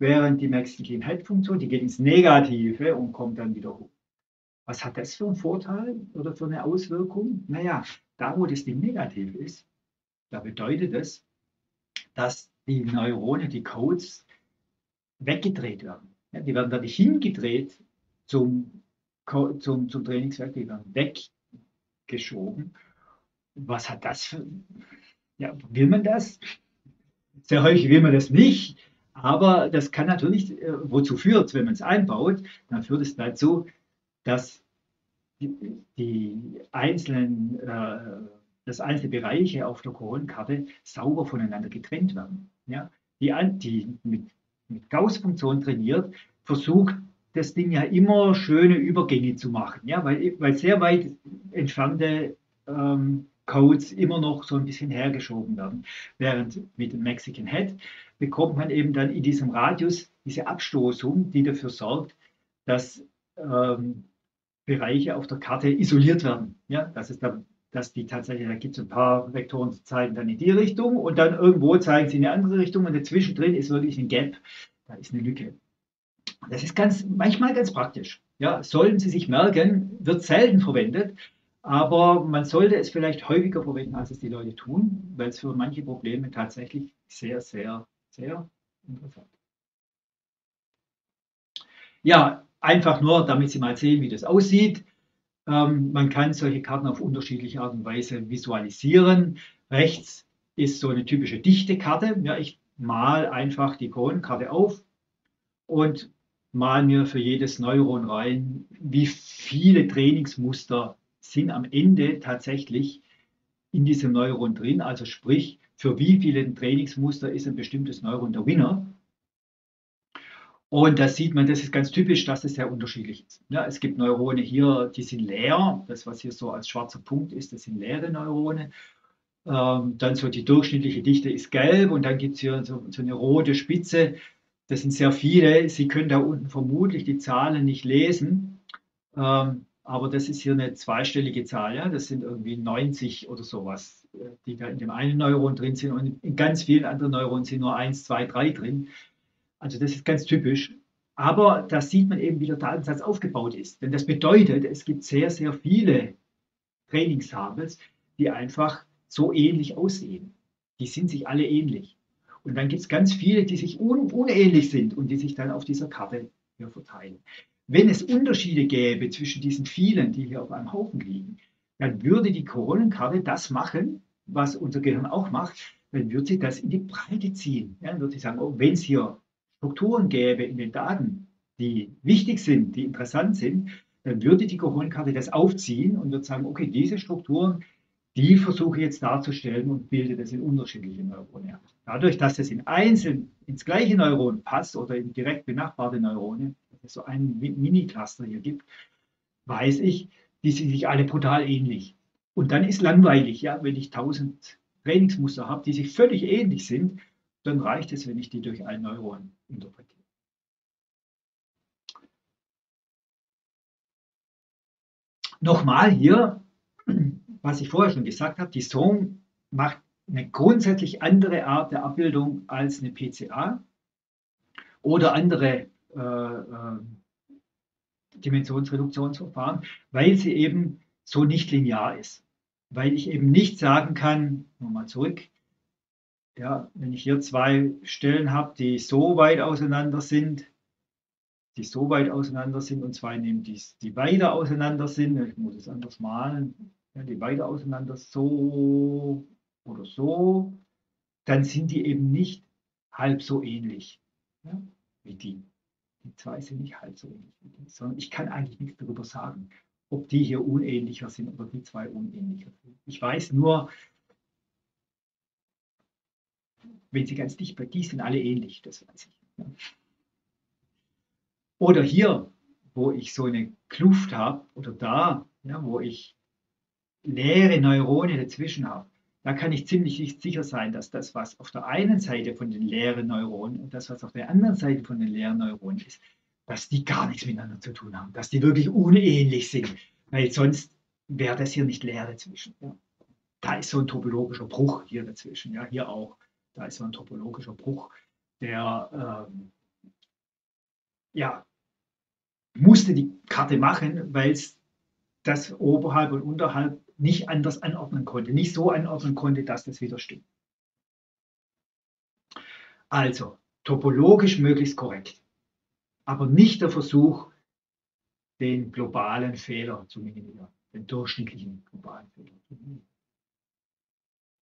während die Mexican-Head-Funktion, die geht ins Negative und kommt dann wieder hoch. Was hat das für einen Vorteil oder für eine Auswirkung? Naja, da wo das Ding negativ ist, da bedeutet es, dass die Neurone, die Codes, weggedreht werden. Ja, die werden da nicht hingedreht zum Trainingswerk, die werden weggeschoben. Was hat das für... Ja, will man das? Sehr häufig will man das nicht, aber das kann natürlich, wozu führt es, wenn man es einbaut, dann führt es dazu, dass einzelne Bereiche auf der Kohon-Karte sauber voneinander getrennt werden. Ja? Die mit Gauss-Funktion trainiert, versucht das Ding ja immer schöne Übergänge zu machen, ja? weil sehr weit entfernte Codes immer noch so ein bisschen hergeschoben werden. Während mit dem Mexican Head bekommt man eben dann in diesem Radius diese Abstoßung, die dafür sorgt, dass Bereiche auf der Karte isoliert werden. Ja? Dass die tatsächlich, da gibt es ein paar Vektoren, die zeigen dann in die Richtung und dann irgendwo zeigen sie in eine andere Richtung und dazwischen drin ist wirklich ein Gap, da ist eine Lücke. Das ist manchmal ganz praktisch. Ja, sollten Sie sich merken, wird selten verwendet, aber man sollte es vielleicht häufiger verwenden, als es die Leute tun, weil es für manche Probleme tatsächlich sehr, sehr, sehr interessant ist. Ja, einfach nur, damit Sie mal sehen, wie das aussieht. Man kann solche Karten auf unterschiedliche Art und Weise visualisieren. Rechts ist so eine typische dichte Karte. Ja, ich male einfach die Kohon-Karte auf und male mir für jedes Neuron rein, wie viele Trainingsmuster sind am Ende tatsächlich in diesem Neuron drin. Also sprich, für wie viele Trainingsmuster ist ein bestimmtes Neuron der Winner. Und da sieht man, das ist ganz typisch, dass es sehr unterschiedlich ist. Ja, es gibt Neurone hier, die sind leer. Das, was hier so als schwarzer Punkt ist, das sind leere Neurone. Dann so die durchschnittliche Dichte ist gelb und dann gibt es hier so eine rote Spitze. Das sind sehr viele. Sie können da unten vermutlich die Zahlen nicht lesen. Aber das ist hier eine zweistellige Zahl. Ja? Das sind irgendwie 90 oder sowas, die da in dem einen Neuron drin sind. Und in ganz vielen anderen Neuronen sind nur 1, 2, 3 drin. Also das ist ganz typisch, aber da sieht man eben, wie der Datensatz aufgebaut ist. Denn das bedeutet, es gibt sehr, sehr viele Trainingssamples, die einfach so ähnlich aussehen. Die sind sich alle ähnlich. Und dann gibt es ganz viele, die sich unähnlich sind und die sich dann auf dieser Karte hier verteilen. Wenn es Unterschiede gäbe zwischen diesen vielen, die hier auf einem Haufen liegen, dann würde die Kohon-Karte das machen, was unser Gehirn auch macht, dann würde sie das in die Breite ziehen. Ja, dann würde sie sagen, oh, wenn es hier Strukturen gäbe in den Daten, die wichtig sind, die interessant sind, dann würde die Kohon-Karte das aufziehen und würde sagen, okay, diese Strukturen, die versuche ich jetzt darzustellen und bilde das in unterschiedliche Neurone. Dadurch, dass das ins gleiche Neuron passt oder in direkt benachbarte Neurone, dass es so einen Mini-Cluster hier gibt, weiß ich, die sind sich alle brutal ähnlich. Und dann ist langweilig, ja, wenn ich 1000 Trainingsmuster habe, die sich völlig ähnlich sind, dann reicht es, wenn ich die durch ein Neuron interpretiere. Nochmal hier, was ich vorher schon gesagt habe, die SOM macht eine grundsätzlich andere Art der Abbildung als eine PCA oder andere Dimensionsreduktionsverfahren, weil sie eben so nicht linear ist. Weil ich eben nicht sagen kann, nochmal zurück, ja, wenn ich hier zwei Stellen habe, die so weit auseinander sind, und zwei nehmen, die weiter auseinander sind, ich muss es anders malen, ja, die weiter auseinander so oder so, dann sind die eben nicht halb so ähnlich, ja, wie die. Die zwei sind nicht halb so ähnlich wie die, sondern ich kann eigentlich nichts darüber sagen, ob die hier unähnlicher sind oder die zwei unähnlicher sind. Ich weiß nur, wenn sie ganz dicht bei die sind, alle ähnlich, das weiß ich. Ja. Oder hier, wo ich so eine Kluft habe, oder da, ja, wo ich leere Neurone dazwischen habe, da kann ich ziemlich sicher sein, dass das, was auf der einen Seite von den leeren Neuronen und das, was auf der anderen Seite von den leeren Neuronen ist, dass die gar nichts miteinander zu tun haben, dass die wirklich unähnlich sind, weil sonst wäre das hier nicht leer dazwischen. Ja. Da ist so ein topologischer Bruch hier dazwischen, ja, hier auch. Da ist so ein topologischer Bruch, der ja, musste die Karte machen, weil es das oberhalb und unterhalb nicht anders anordnen konnte, nicht so anordnen konnte, dass das wieder stimmt. Also topologisch möglichst korrekt, aber nicht der Versuch, den globalen Fehler zu minimieren, den durchschnittlichen globalen Fehler zu minimieren.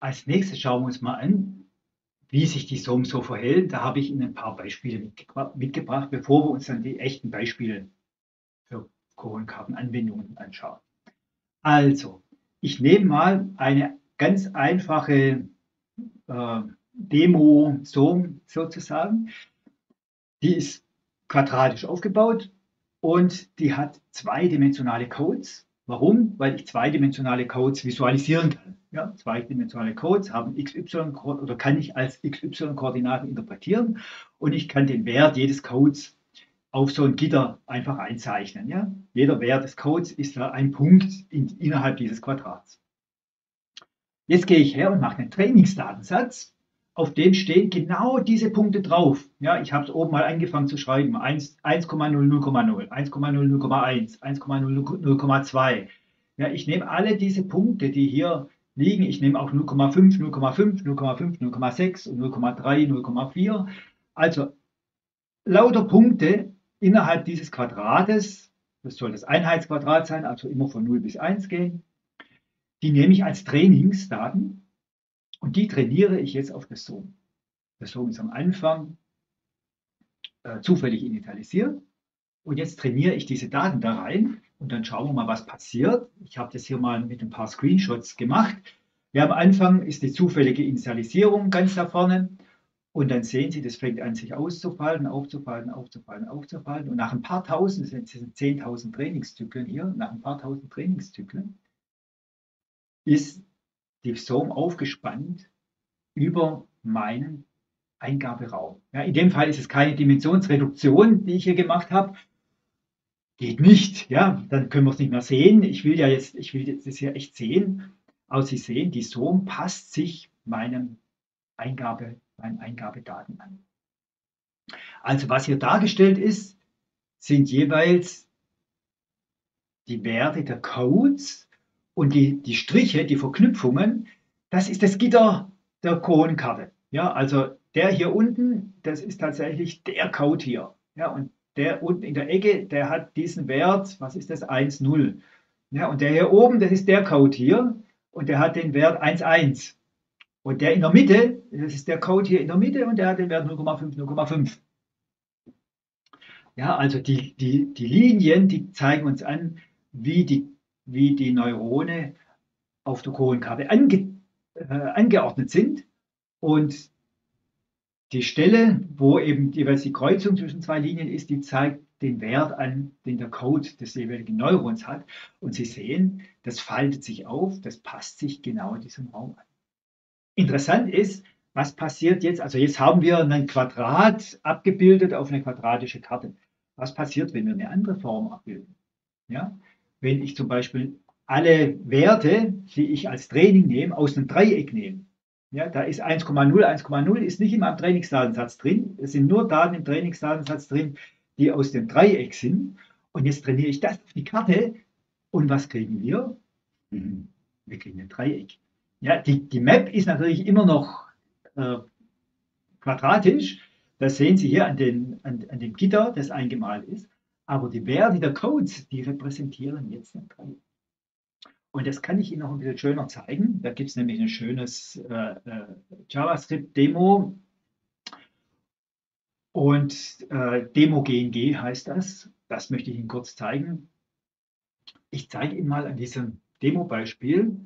Als nächstes schauen wir uns mal an, wie sich die SOM so verhält. Da habe ich Ihnen ein paar Beispiele mitgebracht, bevor wir uns dann die echten Beispiele für Kohonenkartenanwendungen anschauen. Also, ich nehme mal eine ganz einfache Demo-SOM sozusagen. Die ist quadratisch aufgebaut und die hat zweidimensionale Codes. Warum? Weil ich zweidimensionale Codes visualisieren kann. Ja, zweidimensionale Codes haben XY oder kann ich als XY-Koordinaten interpretieren und ich kann den Wert jedes Codes auf so ein Gitter einfach einzeichnen. Ja? Jeder Wert des Codes ist da ein Punkt innerhalb dieses Quadrats. Jetzt gehe ich her und mache einen Trainingsdatensatz, auf dem stehen genau diese Punkte drauf. Ja, ich habe es oben mal angefangen zu schreiben, 1,00,0, 1,00,1, 1,00,2. Ja, ich nehme alle diese Punkte, die hier liegen, ich nehme auch 0,5, 0,5, 0,5, 0,6 und 0,3, 0,4. Also lauter Punkte innerhalb dieses Quadrates, das soll das Einheitsquadrat sein, also immer von 0 bis 1 gehen, die nehme ich als Trainingsdaten und die trainiere ich jetzt auf das SOM. Das SOM ist am Anfang zufällig initialisiert und jetzt trainiere ich diese Daten da rein und dann schauen wir mal, was passiert. Ich habe das hier mal mit ein paar Screenshots gemacht. Ja, am Anfang ist die zufällige Initialisierung ganz da vorne. Und dann sehen Sie, das fängt an, sich auszufalten, aufzufalten, aufzufalten, aufzufalten. Und nach ein paar tausend, das sind 10.000 Trainingszyklen hier, nach ein paar tausend Trainingszyklen ist die SOM aufgespannt über meinen Eingaberaum. Ja, in dem Fall ist es keine Dimensionsreduktion, die ich hier gemacht habe. Geht nicht, ja, dann können wir es nicht mehr sehen. Ich will jetzt das hier echt sehen. Aber Sie sehen, die SOM passt sich meinem Eingaberaum. Eingabedaten an. Also was hier dargestellt ist, sind jeweils die Werte der Codes und die Striche, die Verknüpfungen, das ist das Gitter der Kohonenkarten. Ja, also der hier unten, das ist tatsächlich der Code hier. Ja, und der unten in der Ecke, der hat diesen Wert, was ist das, 1,0. Ja, und der hier oben, das ist der Code hier und der hat den Wert 1,1. Und der in der Mitte, das ist der Code hier in der Mitte und der hat den Wert 0,5, 0,5. Ja, also die Linien, die zeigen uns an, wie die Neurone auf der Kohlenkarte angeordnet sind. Und die Stelle, wo eben jeweils die Kreuzung zwischen zwei Linien ist, die zeigt den Wert an, den der Code des jeweiligen Neurons hat. Und Sie sehen, das faltet sich auf, das passt sich genau diesem Raum an. Interessant ist, was passiert jetzt, also jetzt haben wir ein Quadrat abgebildet auf eine quadratische Karte. Was passiert, wenn wir eine andere Form abbilden? Ja? Wenn ich zum Beispiel alle Werte, die ich als Training nehme, aus einem Dreieck nehme. Ja, da ist 1,0, 1,0 ist nicht im Trainingsdatensatz drin. Es sind nur Daten im Trainingsdatensatz drin, die aus dem Dreieck sind. Und jetzt trainiere ich das auf die Karte. Und was kriegen wir? Wir kriegen ein Dreieck. Ja, die Map ist natürlich immer noch quadratisch. Das sehen Sie hier an dem Gitter, das eingemalt ist. Aber die Werte der Codes, die repräsentieren jetzt ein Dreieck. Und das kann ich Ihnen noch ein bisschen schöner zeigen. Da gibt es nämlich ein schönes JavaScript-Demo. Und Demo GNG heißt das. Das möchte ich Ihnen kurz zeigen. Ich zeige Ihnen mal an diesem Demo-Beispiel,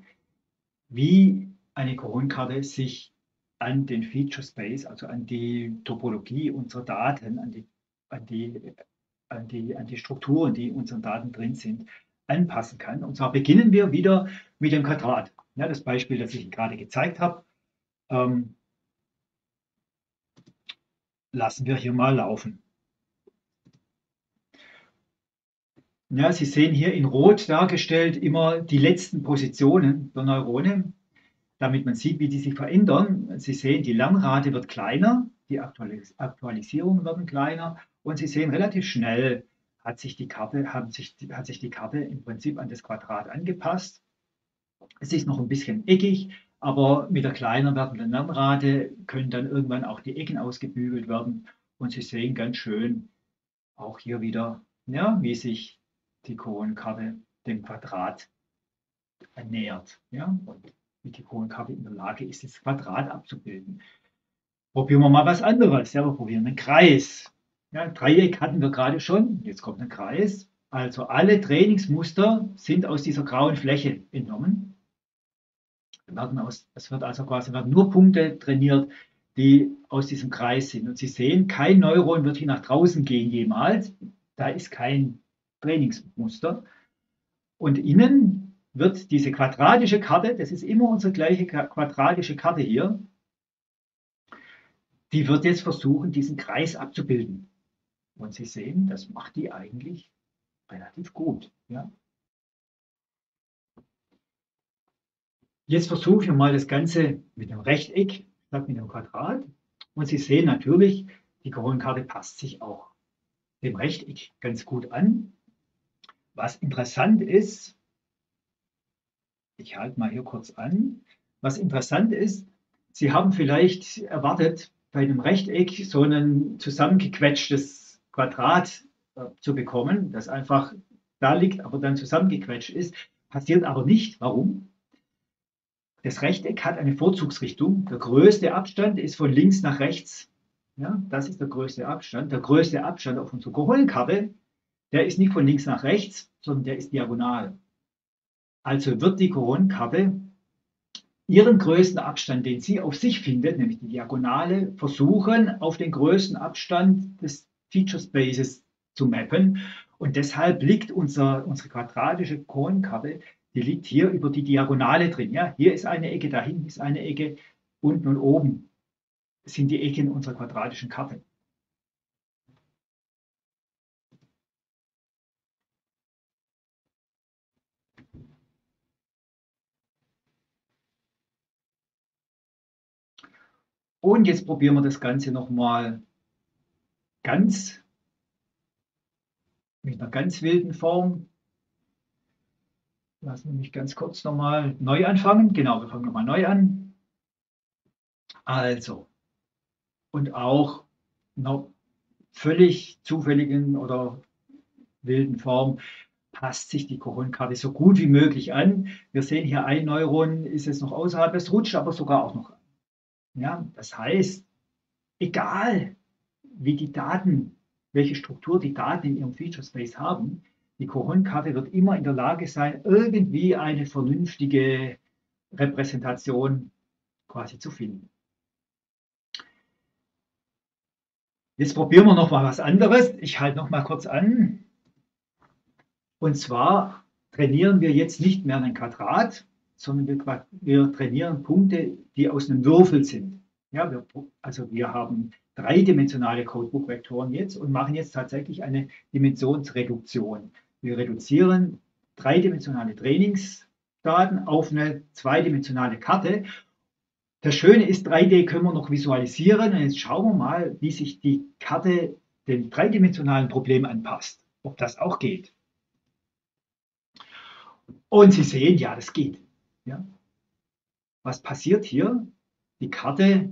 wie eine Kohlenkarte sich an den Feature Space, also an die Topologie unserer Daten, an die Strukturen, die in unseren Daten drin sind, anpassen kann. Und zwar beginnen wir wieder mit dem Quadrat. Ja, das Beispiel, das ich Ihnen gerade gezeigt habe, lassen wir hier mal laufen. Ja, Sie sehen hier in Rot dargestellt immer die letzten Positionen der Neurone, damit man sieht, wie die sich verändern. Sie sehen, die Lernrate wird kleiner, die Aktualisierungen werden kleiner und Sie sehen relativ schnell, hat sich die Karte im Prinzip an das Quadrat angepasst. Es ist noch ein bisschen eckig, aber mit der kleiner werdenden Lernrate können dann irgendwann auch die Ecken ausgebügelt werden. Und Sie sehen ganz schön auch hier wieder, ja, wie sich die Kohonenkarten dem Quadrat annähert. Ja? Und wie die Kohonenkarten in der Lage ist, das Quadrat abzubilden. Probieren wir mal was anderes. Ja, wir probieren einen Kreis. Ja, ein Dreieck hatten wir gerade schon, jetzt kommt ein Kreis. Also alle Trainingsmuster sind aus dieser grauen Fläche entnommen. Es wird also quasi nur Punkte trainiert, die aus diesem Kreis sind. Und Sie sehen, kein Neuron wird hier nach draußen gehen jemals. Da ist kein Trainingsmuster. Und innen wird diese quadratische Karte, das ist immer unsere gleiche quadratische Karte hier, die wird jetzt versuchen, diesen Kreis abzubilden. Und Sie sehen, das macht die eigentlich relativ gut. Ja? Jetzt versuchen wir mal das Ganze mit einem Rechteck, statt mit einem Quadrat. Und Sie sehen natürlich, die Kohonnenkarte passt sich auch dem Rechteck ganz gut an. Was interessant ist, ich halte mal hier kurz an, was interessant ist, Sie haben vielleicht erwartet, bei einem Rechteck so ein zusammengequetschtes Quadrat zu bekommen, das einfach da liegt, aber dann zusammengequetscht ist, passiert aber nicht. Warum? Das Rechteck hat eine Vorzugsrichtung. Der größte Abstand ist von links nach rechts. Ja, das ist der größte Abstand. Der größte Abstand auf unserer Kohonnenkarte, der ist nicht von links nach rechts, sondern der ist diagonal. Also wird die Kohonnenkarte ihren größten Abstand, den sie auf sich findet, nämlich die Diagonale, versuchen, auf den größten Abstand des Feature Spaces zu mappen. Und deshalb liegt unsere quadratische Kohnenkarte, die liegt hier über die Diagonale drin. Ja, hier ist eine Ecke, da hinten ist eine Ecke, unten und oben sind die Ecken unserer quadratischen Karte. Und jetzt probieren wir das Ganze nochmal mit einer ganz wilden Form. Lassen wir mich ganz kurz nochmal neu anfangen. Genau, wir fangen nochmal neu an. Also, und auch einer völlig zufälligen oder wilden Form passt sich die Kohonnenkarte so gut wie möglich an. Wir sehen hier, ein Neuron ist jetzt noch außerhalb, es rutscht aber sogar auch noch an. Ja, das heißt, egal wie die Daten, welche Struktur die Daten in ihrem Feature Space haben, die Kohonnenkarte wird immer in der Lage sein, irgendwie eine vernünftige Repräsentation quasi zu finden. Jetzt probieren wir noch mal was anderes. Ich halte noch mal kurz an. Und zwar trainieren wir jetzt nicht mehr einen Quadrat, sondern wir trainieren Punkte, die aus einem Würfel sind. Ja, wir haben dreidimensionale Codebook-Vektoren jetzt und machen jetzt tatsächlich eine Dimensionsreduktion. Wir reduzieren dreidimensionale Trainingsdaten auf eine zweidimensionale Karte. Das Schöne ist, 3D können wir noch visualisieren. Und jetzt schauen wir mal, wie sich die Karte dem dreidimensionalen Problem anpasst. Ob das auch geht. Und Sie sehen, ja, das geht. Ja. Was passiert hier? Die Karte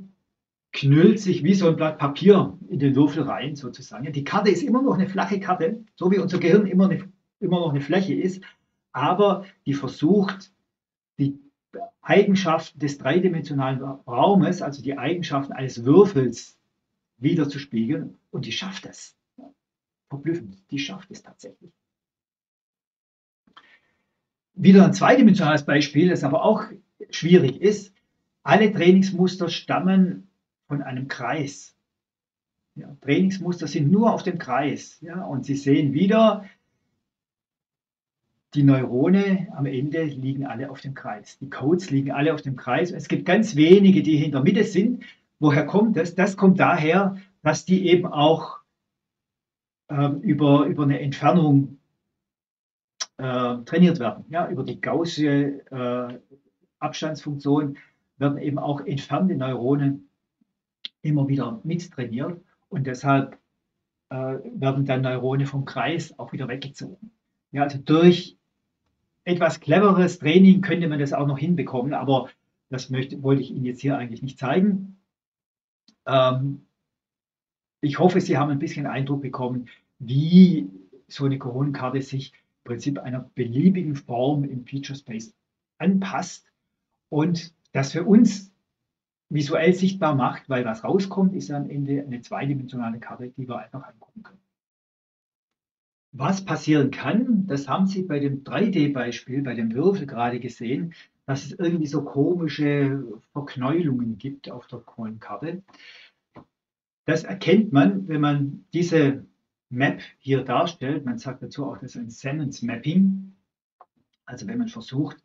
knüllt sich wie so ein Blatt Papier in den Würfel rein, sozusagen. Die Karte ist immer noch eine flache Karte, so wie unser Gehirn immer noch eine Fläche ist, aber die versucht, die Eigenschaften des dreidimensionalen Raumes, also die Eigenschaften eines Würfels, wiederzuspiegeln, und die schafft es. Verblüffend, die schafft es tatsächlich. Wieder ein zweidimensionales Beispiel, das aber auch schwierig ist. Alle Trainingsmuster stammen von einem Kreis. Ja, Trainingsmuster sind nur auf dem Kreis. Ja, und Sie sehen wieder, die Neurone am Ende liegen alle auf dem Kreis. Die Codes liegen alle auf dem Kreis. Es gibt ganz wenige, die in der Mitte sind. Woher kommt das? Das kommt daher, dass die eben auch über eine Entfernung trainiert werden. Ja, über die gaußsche Abstandsfunktion werden eben auch entfernte Neuronen immer wieder mit trainiert und deshalb werden dann Neurone vom Kreis auch wieder weggezogen. Ja, also durch etwas cleveres Training könnte man das auch noch hinbekommen, aber das wollte ich Ihnen jetzt hier eigentlich nicht zeigen. Ich hoffe, Sie haben ein bisschen Eindruck bekommen, wie so eine Kohonenkarten sich im Prinzip einer beliebigen Form im Feature Space anpasst und das für uns visuell sichtbar macht, weil was rauskommt, ist am Ende eine zweidimensionale Karte, die wir einfach angucken können. Was passieren kann, das haben Sie bei dem 3D-Beispiel, bei dem Würfel gerade gesehen, dass es irgendwie so komische Verknäulungen gibt auf der Kohnenkarte. Das erkennt man, wenn man diese Map hier darstellt. Man sagt dazu auch, das ist ein Simmons-Mapping. Also wenn man versucht,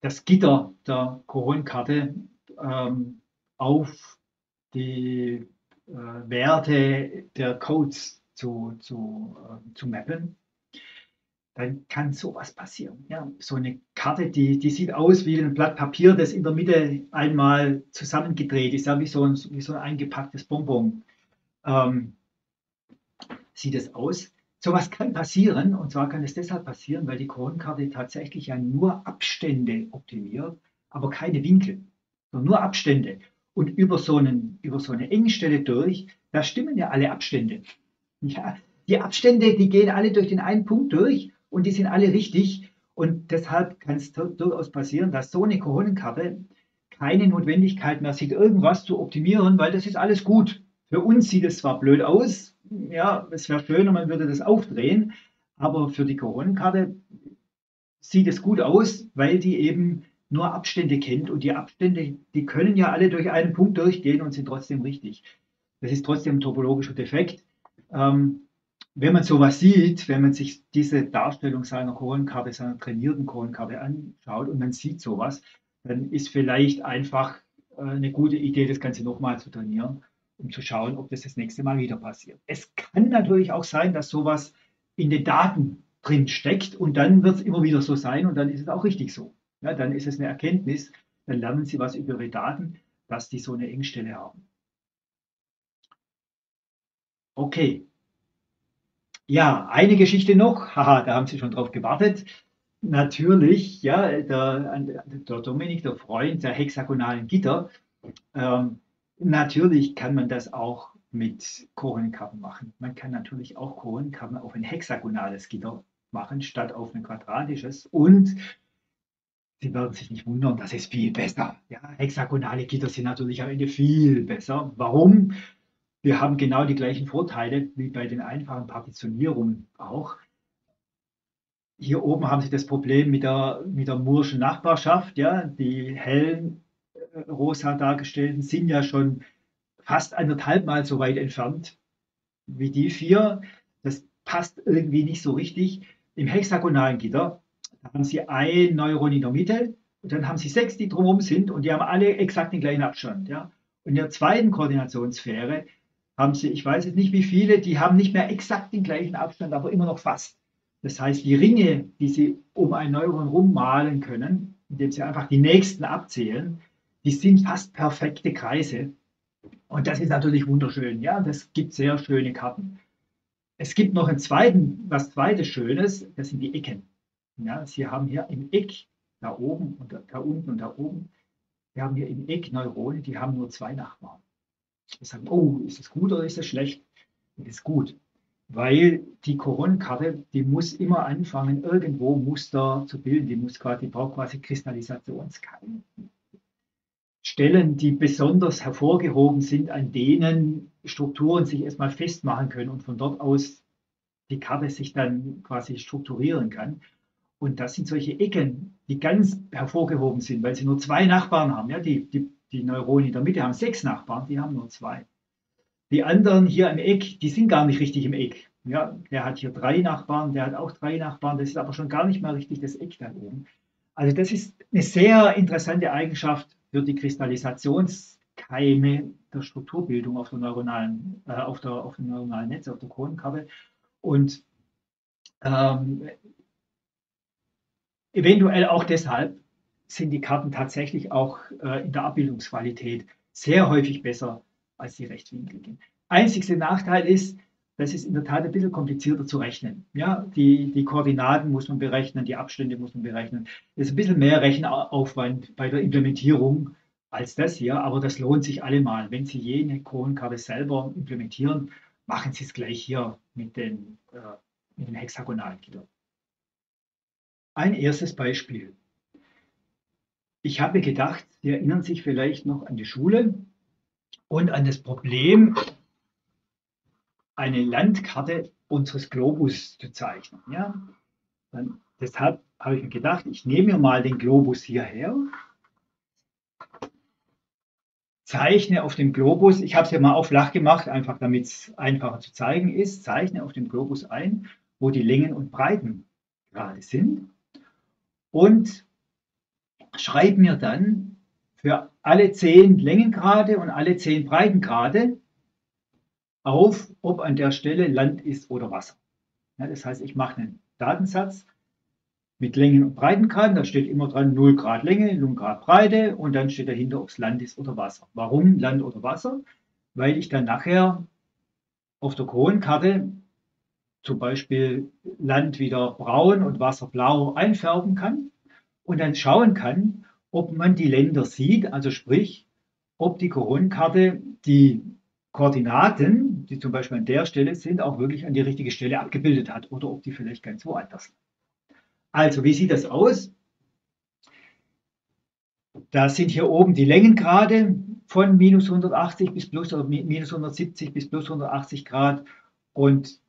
das Gitter der Kohnenkarte auf die Werte der Codes zu mappen, dann kann sowas passieren. Ja, so eine Karte, die sieht aus wie ein Blatt Papier, das in der Mitte einmal zusammengedreht ist, ja, wie so ein eingepacktes Bonbon. Sieht es aus. Sowas kann passieren, und zwar kann es deshalb passieren, weil die Kohnenkarte tatsächlich ja nur Abstände optimiert, aber keine Winkel, sondern nur Abstände. Und über so eine Engstelle durch, da stimmen ja alle Abstände. Ja, die Abstände, die gehen alle durch den einen Punkt durch und die sind alle richtig. Und deshalb kann es durchaus passieren, dass so eine Kohonenkarte keine Notwendigkeit mehr sieht, irgendwas zu optimieren, weil das ist alles gut. Für uns sieht es zwar blöd aus, ja, es wäre schöner, man würde das aufdrehen, aber für die Kohonenkarte sieht es gut aus, weil die eben nur Abstände kennt und die Abstände, die können ja alle durch einen Punkt durchgehen und sind trotzdem richtig. Das ist trotzdem ein topologischer Defekt. Wenn man sowas sieht, wenn man sich diese Darstellung seiner Kohnenkarte, seiner trainierten Kohnenkarte anschaut und man sieht sowas, dann ist vielleicht einfach eine gute Idee, das Ganze nochmal zu trainieren, um zu schauen, ob das nächste Mal wieder passiert. Es kann natürlich auch sein, dass sowas in den Daten drin steckt und dann wird es immer wieder so sein und dann ist es auch richtig so. Ja, dann ist es eine Erkenntnis, dann lernen Sie was über Ihre Daten, dass die so eine Engstelle haben. Okay. Ja, eine Geschichte noch. Haha, da haben Sie schon drauf gewartet. Natürlich, ja, der Dominik, der Freund der hexagonalen Gitter. Natürlich kann man das auch mit Kohonenkarten machen. Man kann natürlich auch Kohonenkarten auf ein hexagonales Gitter machen, statt auf ein quadratisches. Und Sie werden sich nicht wundern, das ist viel besser. Ja, hexagonale Gitter sind natürlich am Ende viel besser. Warum? Wir haben genau die gleichen Vorteile wie bei den einfachen Partitionierungen auch. Hier oben haben Sie das Problem mit der Moore'schen Nachbarschaft. Ja? Die hellen rosa dargestellten sind ja schon fast 1,5-mal so weit entfernt wie die 4. Das passt irgendwie nicht so richtig. Im hexagonalen Gitter haben Sie ein Neuron in der Mitte und dann haben Sie 6, die drumherum sind und die haben alle exakt den gleichen Abstand. Ja? Und in der zweiten Koordinationssphäre haben Sie, ich weiß jetzt nicht wie viele, die haben nicht mehr exakt den gleichen Abstand, aber immer noch fast. Das heißt, die Ringe, die Sie um ein Neuron rummalen können, indem Sie einfach die nächsten abzählen, die sind fast perfekte Kreise. Und das ist natürlich wunderschön. Ja, das gibt sehr schöne Karten. Es gibt noch was zweites Schönes, das sind die Ecken. Ja, Sie haben hier im Eck, da oben und da unten und da oben, wir haben hier im Eck Neurone, die haben nur 2 Nachbarn. Wir sagen, oh, ist das gut oder ist das schlecht? Das ist gut, weil die Kohnenkarte, die muss immer anfangen, irgendwo Muster zu bilden. Die braucht quasi Kristallisationskeile. Stellen, die besonders hervorgehoben sind, an denen Strukturen sich erstmal festmachen können und von dort aus die Karte sich dann quasi strukturieren kann. Und das sind solche Ecken, die ganz hervorgehoben sind, weil sie nur 2 Nachbarn haben. Ja, die Neuronen in der Mitte haben 6 Nachbarn, die haben nur 2. Die anderen hier im Eck, die sind gar nicht richtig im Eck. Ja, der hat hier 3 Nachbarn, der hat auch 3 Nachbarn, das ist aber schon gar nicht mal richtig das Eck da oben. Also das ist eine sehr interessante Eigenschaft für die Kristallisationskeime der Strukturbildung auf, auf dem neuronalen Netz, auf der Kohonenkappe. Und eventuell auch deshalb sind die Karten tatsächlich auch in der Abbildungsqualität sehr häufig besser als die rechtwinkligen. Einzigster Nachteil ist, das ist in der Tat ein bisschen komplizierter zu rechnen. Ja, die Koordinaten muss man berechnen, die Abstände muss man berechnen. Das ist ein bisschen mehr Rechenaufwand bei der Implementierung als das hier, aber das lohnt sich allemal. Wenn Sie jene Kohnenkarte selber implementieren, machen Sie es gleich hier mit dem hexagonalen Gitter. Ein erstes Beispiel. Ich habe gedacht, Sie erinnern sich vielleicht noch an die Schule und an das Problem, eine Landkarte unseres Globus zu zeichnen. Ja? Dann, deshalb habe ich mir gedacht, ich nehme mir mal den Globus hierher, zeichne auf dem Globus, ich habe es ja mal auf flach gemacht, einfach damit es einfacher zu zeigen ist, zeichne auf dem Globus ein, wo die Längen und Breiten gerade sind und schreibe mir dann für alle 10 Längengrade und alle 10 Breitengrade auf, ob an der Stelle Land ist oder Wasser. Ja, das heißt, ich mache einen Datensatz mit Längen und Breitengraden, da steht immer dran 0 Grad Länge, 0 Grad Breite und dann steht dahinter, ob es Land ist oder Wasser. Warum Land oder Wasser? Weil ich dann nachher auf der Kohnenkarte zum Beispiel Land wieder braun und Wasser blau einfärben kann und dann schauen kann, ob man die Länder sieht, also sprich, ob die Kohnenkarte die Koordinaten, die zum Beispiel an der Stelle sind, auch wirklich an die richtige Stelle abgebildet hat oder ob die vielleicht ganz woanders sind. Also, wie sieht das aus? Da sind hier oben die Längengrade von minus 180 bis plus oder minus 170 bis plus 180 Grad und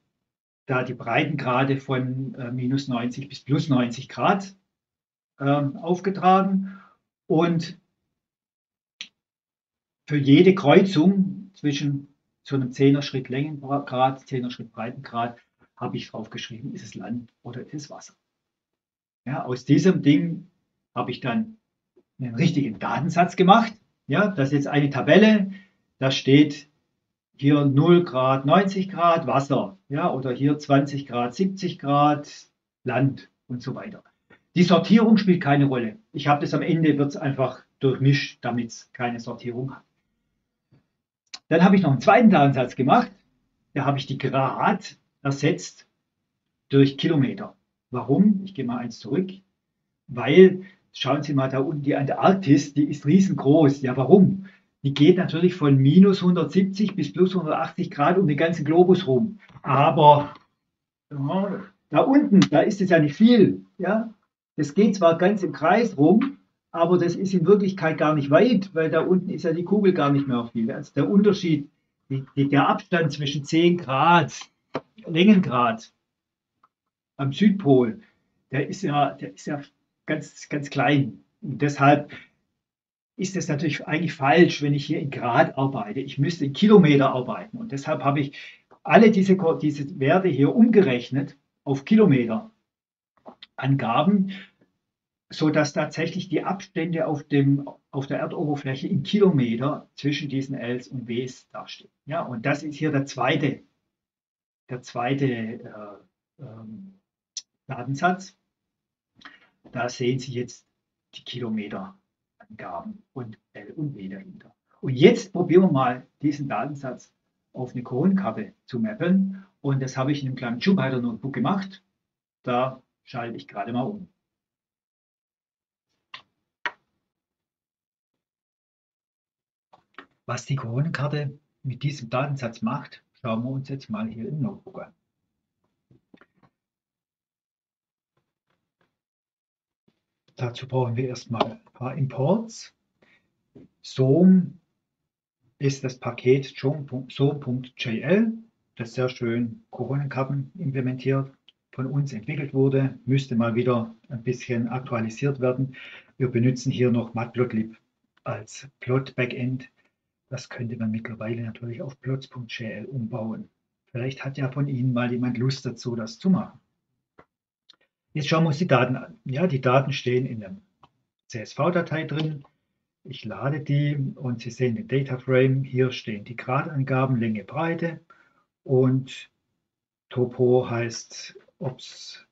da die Breitengrade von minus 90 bis plus 90 Grad aufgetragen. Und für jede Kreuzung zwischen so einem 10er Schritt Längengrad, 10er Schritt Breitengrad, habe ich draufgeschrieben, ist es Land oder ist es Wasser. Ja, aus diesem Ding habe ich dann einen richtigen Datensatz gemacht. Ja, das ist jetzt eine Tabelle, da steht hier 0 Grad, 90 Grad Wasser, ja, oder hier 20 Grad, 70 Grad Land und so weiter. Die Sortierung spielt keine Rolle. Ich habe das am Ende, wird es einfach durchmischt, damit es keine Sortierung hat. Dann habe ich noch einen zweiten Datensatz gemacht. Da habe ich die Grad ersetzt durch Kilometer. Warum? Ich gehe mal eins zurück. Weil, schauen Sie mal da unten, die Antarktis, die ist riesengroß. Ja, warum? Die geht natürlich von minus 170 bis plus 180 Grad um den ganzen Globus rum. Aber ja, da unten, da ist es ja nicht viel. Ja? Das geht zwar ganz im Kreis rum, aber das ist in Wirklichkeit gar nicht weit, weil da unten ist ja die Kugel gar nicht mehr viel. Also der Unterschied, der Abstand zwischen 10 Grad, Längengrad am Südpol, der ist ja ganz, ganz klein. Und deshalb ist das natürlich eigentlich falsch, wenn ich hier in Grad arbeite. Ich müsste in Kilometer arbeiten. Und deshalb habe ich alle diese Werte hier umgerechnet auf Kilometerangaben, sodass tatsächlich die Abstände auf der Erdoberfläche in Kilometer zwischen diesen Ls und Ws dastehen. Ja, und das ist hier der zweite Datensatz. Da sehen Sie jetzt die Kilometerangaben und L und W dahinter. Und jetzt probieren wir mal, diesen Datensatz auf eine Kohnenkarte zu mappen. Und das habe ich in einem kleinen Jupyter-Notebook gemacht. Da schalte ich gerade mal um. Was die Kohnenkarte mit diesem Datensatz macht, schauen wir uns jetzt mal hier im Notebook an. Dazu brauchen wir erstmal ein paar Imports. SOM ist das Paket som.jl, das ist sehr schön Kohonenkarten implementiert von uns entwickelt wurde, müsste mal wieder ein bisschen aktualisiert werden. Wir benutzen hier noch Matplotlib als Plot-Backend. Das könnte man mittlerweile natürlich auf plots.jl umbauen. Vielleicht hat ja von Ihnen mal jemand Lust dazu, das zu machen. Jetzt schauen wir uns die Daten an. Ja, die Daten stehen in einem CSV-Datei drin. Ich lade die und Sie sehen den Dataframe. Hier stehen die Gradangaben, Länge, Breite und Topo heißt, ob es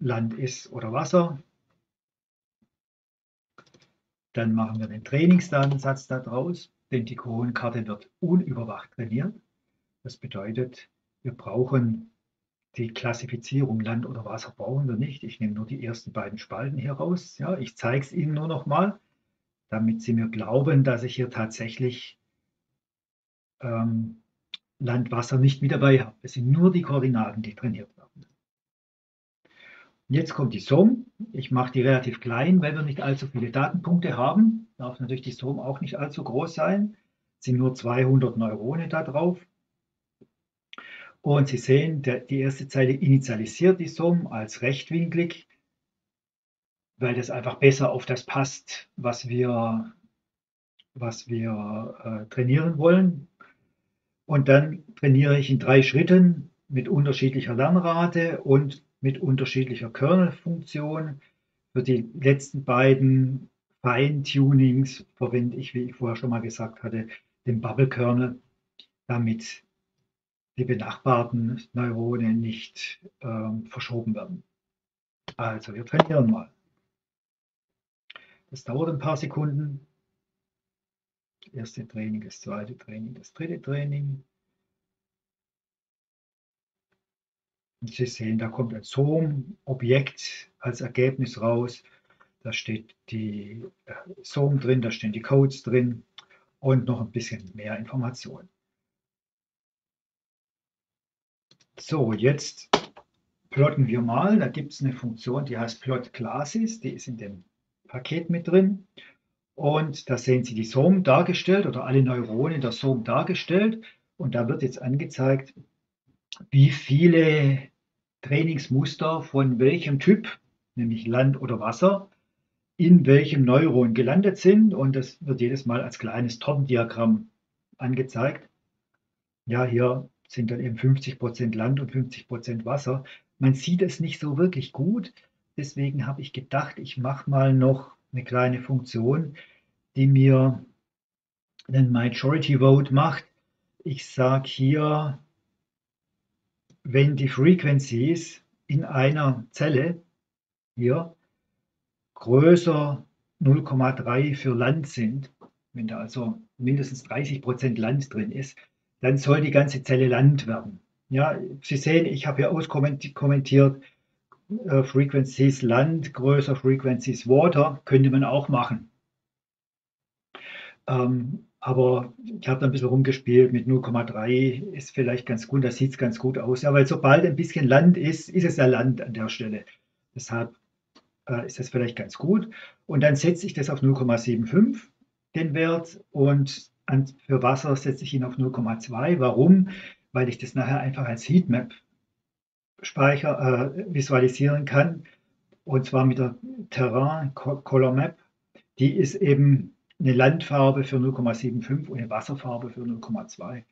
Land ist oder Wasser. Dann machen wir den Trainingsdatensatz daraus, denn die Kohonenkarten wird unüberwacht trainiert. Das bedeutet, wir brauchen die Klassifizierung Land oder Wasser brauchen wir nicht. Ich nehme nur die ersten beiden Spalten hier raus. Ja, ich zeige es Ihnen nur noch mal, damit Sie mir glauben, dass ich hier tatsächlich Land, Wasser nicht mit dabei habe. Es sind nur die Koordinaten, die trainiert werden. Und jetzt kommt die SOM. Ich mache die relativ klein, weil wir nicht allzu viele Datenpunkte haben. Darf natürlich die SOM auch nicht allzu groß sein. Es sind nur 200 Neurone da drauf. Und Sie sehen, die erste Zeile initialisiert die SOM als rechtwinklig, weil das einfach besser auf das passt, was wir trainieren wollen. Und dann trainiere ich in 3 Schritten mit unterschiedlicher Lernrate und mit unterschiedlicher Kernelfunktion. Für die letzten beiden Feintunings verwende ich, wie ich vorher schon mal gesagt hatte, den Bubble-Kernel, damit die benachbarten Neurone nicht verschoben werden. Also wir trainieren mal. Das dauert ein paar Sekunden. Das erste Training, das zweite Training, das dritte Training. Und Sie sehen, da kommt ein SOM-Objekt als Ergebnis raus. Da steht die SOM drin, da stehen die Codes drin und noch ein bisschen mehr Informationen. So, jetzt plotten wir mal. Da gibt es eine Funktion, die heißt Plot Classes. Die ist in dem Paket mit drin. Und da sehen Sie die SOM dargestellt oder alle Neuronen der SOM dargestellt. Und da wird jetzt angezeigt, wie viele Trainingsmuster von welchem Typ, nämlich Land oder Wasser, in welchem Neuron gelandet sind. Und das wird jedes Mal als kleines Tortendiagramm angezeigt. Ja, hier sind dann eben 50% Land und 50% Wasser. Man sieht es nicht so wirklich gut. Deswegen habe ich gedacht, ich mache mal noch eine kleine Funktion, die mir einen Majority Vote macht. Ich sage hier, wenn die Frequencies in einer Zelle hier größer 0,3 für Land sind, wenn da also mindestens 30% Land drin ist, dann soll die ganze Zelle Land werden. Ja, Sie sehen, ich habe hier auskommentiert, Frequencies Land, größer Frequencies Water, könnte man auch machen. Aber ich habe da ein bisschen rumgespielt mit 0,3, ist vielleicht ganz gut, das sieht ganz gut aus. Ja, weil sobald ein bisschen Land ist, ist es ja Land an der Stelle. Deshalb ist das vielleicht ganz gut. Und dann setze ich das auf 0,75, den Wert, und für Wasser setze ich ihn auf 0,2. Warum? Weil ich das nachher einfach als Heatmap visualisieren kann. Und zwar mit der Terrain Color Map. Die ist eben eine Landfarbe für 0,75 und eine Wasserfarbe für 0,2.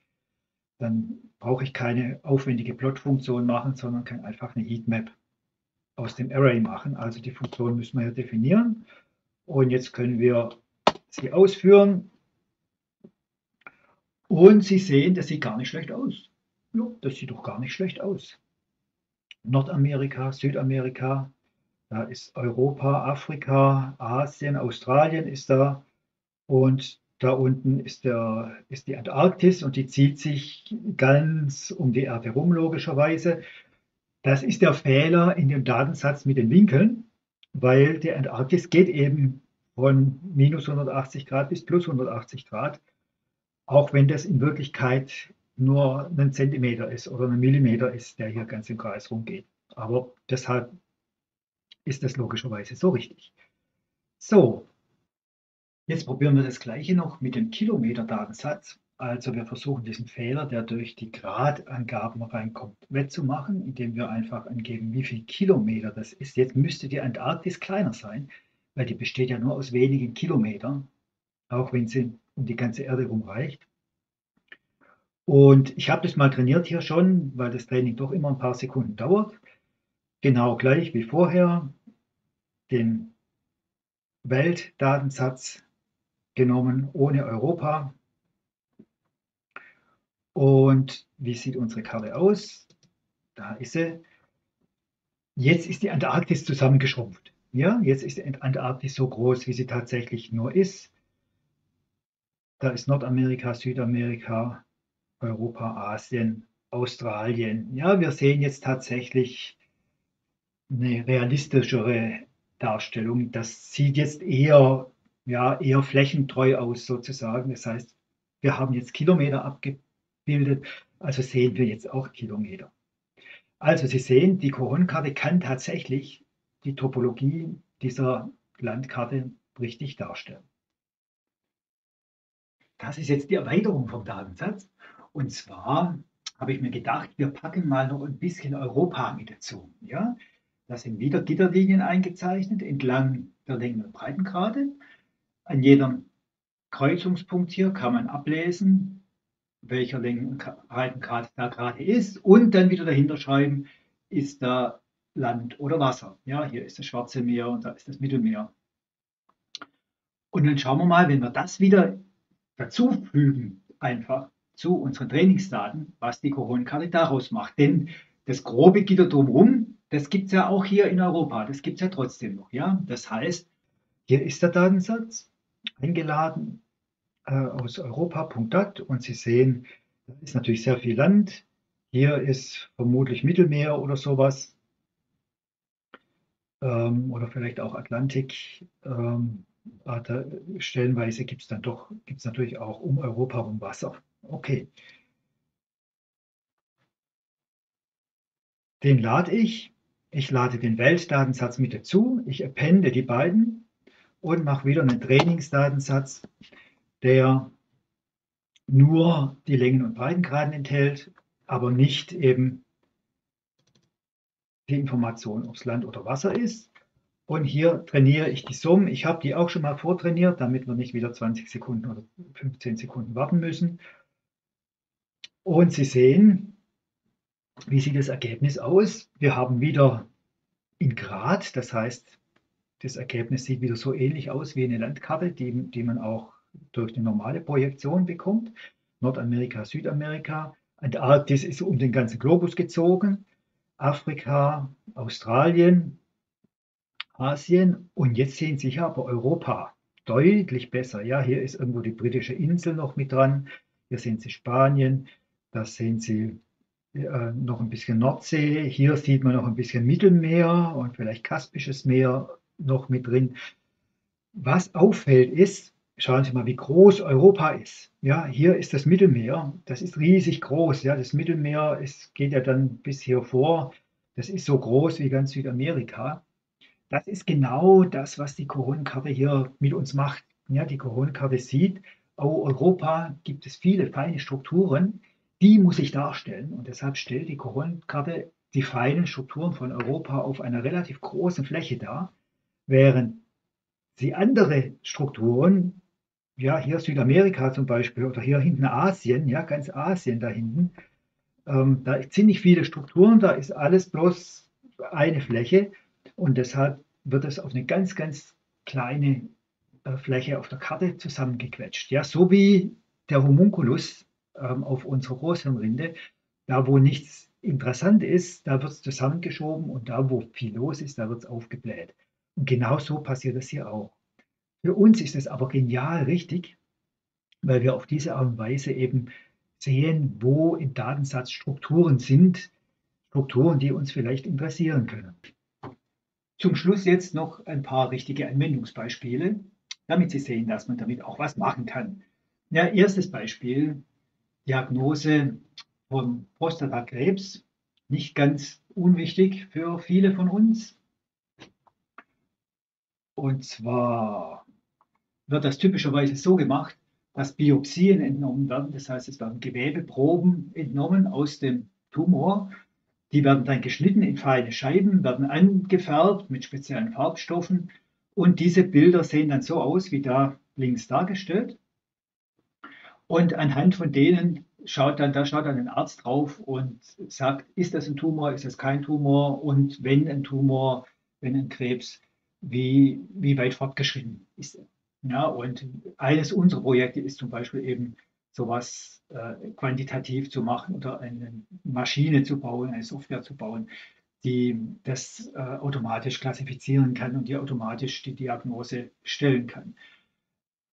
Dann brauche ich keine aufwendige Plot-Funktion machen, sondern kann einfach eine Heatmap aus dem Array machen. Also die Funktion müssen wir hier definieren. Und jetzt können wir sie ausführen. Und Sie sehen, das sieht gar nicht schlecht aus. Ja, das sieht doch gar nicht schlecht aus. Nordamerika, Südamerika, da ist Europa, Afrika, Asien, Australien ist da. Und da unten ist die Antarktis und die zieht sich ganz um die Erde rum, logischerweise. Das ist der Fehler in dem Datensatz mit den Winkeln, weil die Antarktis geht eben von minus 180 Grad bis plus 180 Grad. Auch wenn das in Wirklichkeit nur ein Zentimeter ist oder ein Millimeter ist, der hier ganz im Kreis rumgeht. Aber deshalb ist das logischerweise so richtig. So, jetzt probieren wir das Gleiche noch mit dem Kilometer-Datensatz. Also wir versuchen diesen Fehler, der durch die Gradangaben reinkommt, wettzumachen, indem wir einfach angeben, wie viel Kilometer das ist. Jetzt müsste die Antarktis kleiner sein, weil die besteht ja nur aus wenigen Kilometern, auch wenn sie um die ganze Erde rumreicht. Und ich habe das mal trainiert hier schon, weil das Training doch immer ein paar Sekunden dauert. Genau gleich wie vorher den Weltdatensatz genommen, ohne Europa. Und wie sieht unsere Karte aus? Da ist sie. Jetzt ist die Antarktis zusammengeschrumpft. Ja, jetzt ist die Antarktis so groß, wie sie tatsächlich nur ist. Da ist Nordamerika, Südamerika, Europa, Asien, Australien. Ja, wir sehen jetzt tatsächlich eine realistischere Darstellung. Das sieht jetzt eher, ja, eher flächentreu aus sozusagen. Das heißt, wir haben jetzt Kilometer abgebildet. Also sehen wir jetzt auch Kilometer. Also Sie sehen, die Kohon-Karte kann tatsächlich die Topologie dieser Landkarte richtig darstellen. Das ist jetzt die Erweiterung vom Datensatz. Und zwar habe ich mir gedacht, wir packen mal noch ein bisschen Europa mit dazu. Ja? Da sind wieder Gitterlinien eingezeichnet entlang der Längen- und Breitengrade. An jedem Kreuzungspunkt hier kann man ablesen, welcher Längen- und Breitengrad da gerade ist, und dann wieder dahinter schreiben, ist da Land oder Wasser. Ja, hier ist das Schwarze Meer und da ist das Mittelmeer. Und dann schauen wir mal, wenn wir das wieder dazufügen, einfach zu unseren Trainingsdaten, was die Kohon-Karte daraus macht. Denn das grobe Gitter drumherum, das gibt es ja auch hier in Europa, das gibt es ja trotzdem noch. Ja? Das heißt, hier ist der Datensatz eingeladen aus Europa.dat, und Sie sehen, da ist natürlich sehr viel Land. Hier ist vermutlich Mittelmeer oder sowas oder vielleicht auch Atlantik. Stellenweise gibt es dann doch, gibt's natürlich auch um Europa herum Wasser. Okay. Den lade ich. Ich lade den Weltdatensatz mit dazu. Ich appende die beiden und mache wieder einen Trainingsdatensatz, der nur die Längen- und Breitengraden enthält, aber nicht eben die Information, ob es Land oder Wasser ist. Und hier trainiere ich die SOM. Ich habe die auch schon mal vortrainiert, damit wir nicht wieder 20 Sekunden oder 15 Sekunden warten müssen. Und Sie sehen, wie sieht das Ergebnis aus? Wir haben wieder in Grad, das heißt, das Ergebnis sieht wieder so ähnlich aus wie eine Landkarte, die man auch durch eine normale Projektion bekommt. Nordamerika, Südamerika, Antarktis ist um den ganzen Globus gezogen, Afrika, Australien, Asien, und jetzt sehen Sie hier aber Europa deutlich besser. Ja, hier ist irgendwo die britische Insel noch mit dran, hier sehen Sie Spanien, da sehen Sie noch ein bisschen Nordsee, hier sieht man noch ein bisschen Mittelmeer und vielleicht Kaspisches Meer noch mit drin. Was auffällt ist, schauen Sie mal, wie groß Europa ist. Ja, hier ist das Mittelmeer, das ist riesig groß. Ja, das Mittelmeer geht ja dann bis hier vor. Das ist so groß wie ganz Südamerika. Das ist genau das, was die Kohon-Karte hier mit uns macht. Ja, die Kohon-Karte sieht, oh, Europa gibt es viele feine Strukturen, die muss ich darstellen. Und deshalb stellt die Kohon-Karte die feinen Strukturen von Europa auf einer relativ großen Fläche dar, während die andere Strukturen, ja, hier Südamerika zum Beispiel oder hier hinten Asien, ja, ganz Asien da hinten. Da sind ziemlich viele Strukturen, da ist alles bloß eine Fläche, und deshalb wird es auf eine ganz, ganz kleine Fläche auf der Karte zusammengequetscht. Ja, so wie der Homunculus auf unserer Großhirnrinde, da wo nichts interessant ist, da wird es zusammengeschoben, und da wo viel los ist, da wird es aufgebläht. Und genau so passiert das hier auch. Für uns ist es aber genial richtig, weil wir auf diese Art und Weise eben sehen, wo im Datensatz Strukturen sind, Strukturen, die uns vielleicht interessieren können. Zum Schluss jetzt noch ein paar richtige Anwendungsbeispiele, damit Sie sehen, dass man damit auch was machen kann. Ja, erstes Beispiel, Diagnose von Prostatakrebs, nicht ganz unwichtig für viele von uns. Und zwar wird das typischerweise so gemacht, dass Biopsien entnommen werden. Das heißt, es werden Gewebeproben entnommen aus dem Tumor. Die werden dann geschnitten in feine Scheiben, werden angefärbt mit speziellen Farbstoffen. Und diese Bilder sehen dann so aus, wie da links dargestellt. Und anhand von denen schaut dann ein Arzt drauf und sagt, ist das ein Tumor, ist das kein Tumor? Und wenn ein Tumor, wenn ein Krebs, wie weit fortgeschritten ist er? Ja, und eines unserer Projekte ist zum Beispiel eben sowas quantitativ zu machen oder eine Maschine zu bauen, eine Software zu bauen, die das automatisch klassifizieren kann und die automatisch die Diagnose stellen kann.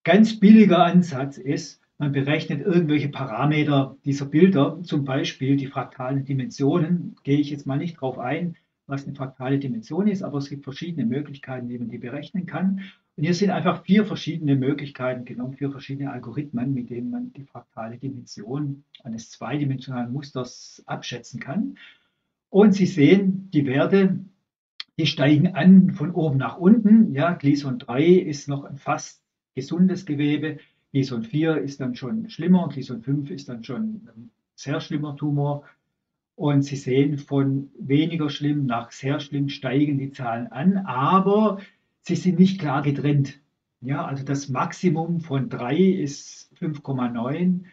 Ganz billiger Ansatz ist, man berechnet irgendwelche Parameter dieser Bilder, zum Beispiel die fraktalen Dimensionen. Gehe ich jetzt mal nicht drauf ein, was eine fraktale Dimension ist, aber es gibt verschiedene Möglichkeiten, wie man die berechnen kann. Und hier sind einfach 4 verschiedene Möglichkeiten genommen, 4 verschiedene Algorithmen, mit denen man die fraktale Dimension eines zweidimensionalen Musters abschätzen kann. Und Sie sehen, die Werte, die steigen an von oben nach unten. Ja, Gleason 3 ist noch ein fast gesundes Gewebe. Gleason 4 ist dann schon schlimmer, Gleason 5 ist dann schon ein sehr schlimmer Tumor. Und Sie sehen, von weniger schlimm nach sehr schlimm steigen die Zahlen an, aber sie sind nicht klar getrennt. Ja, also das Maximum von 3 ist 5,9,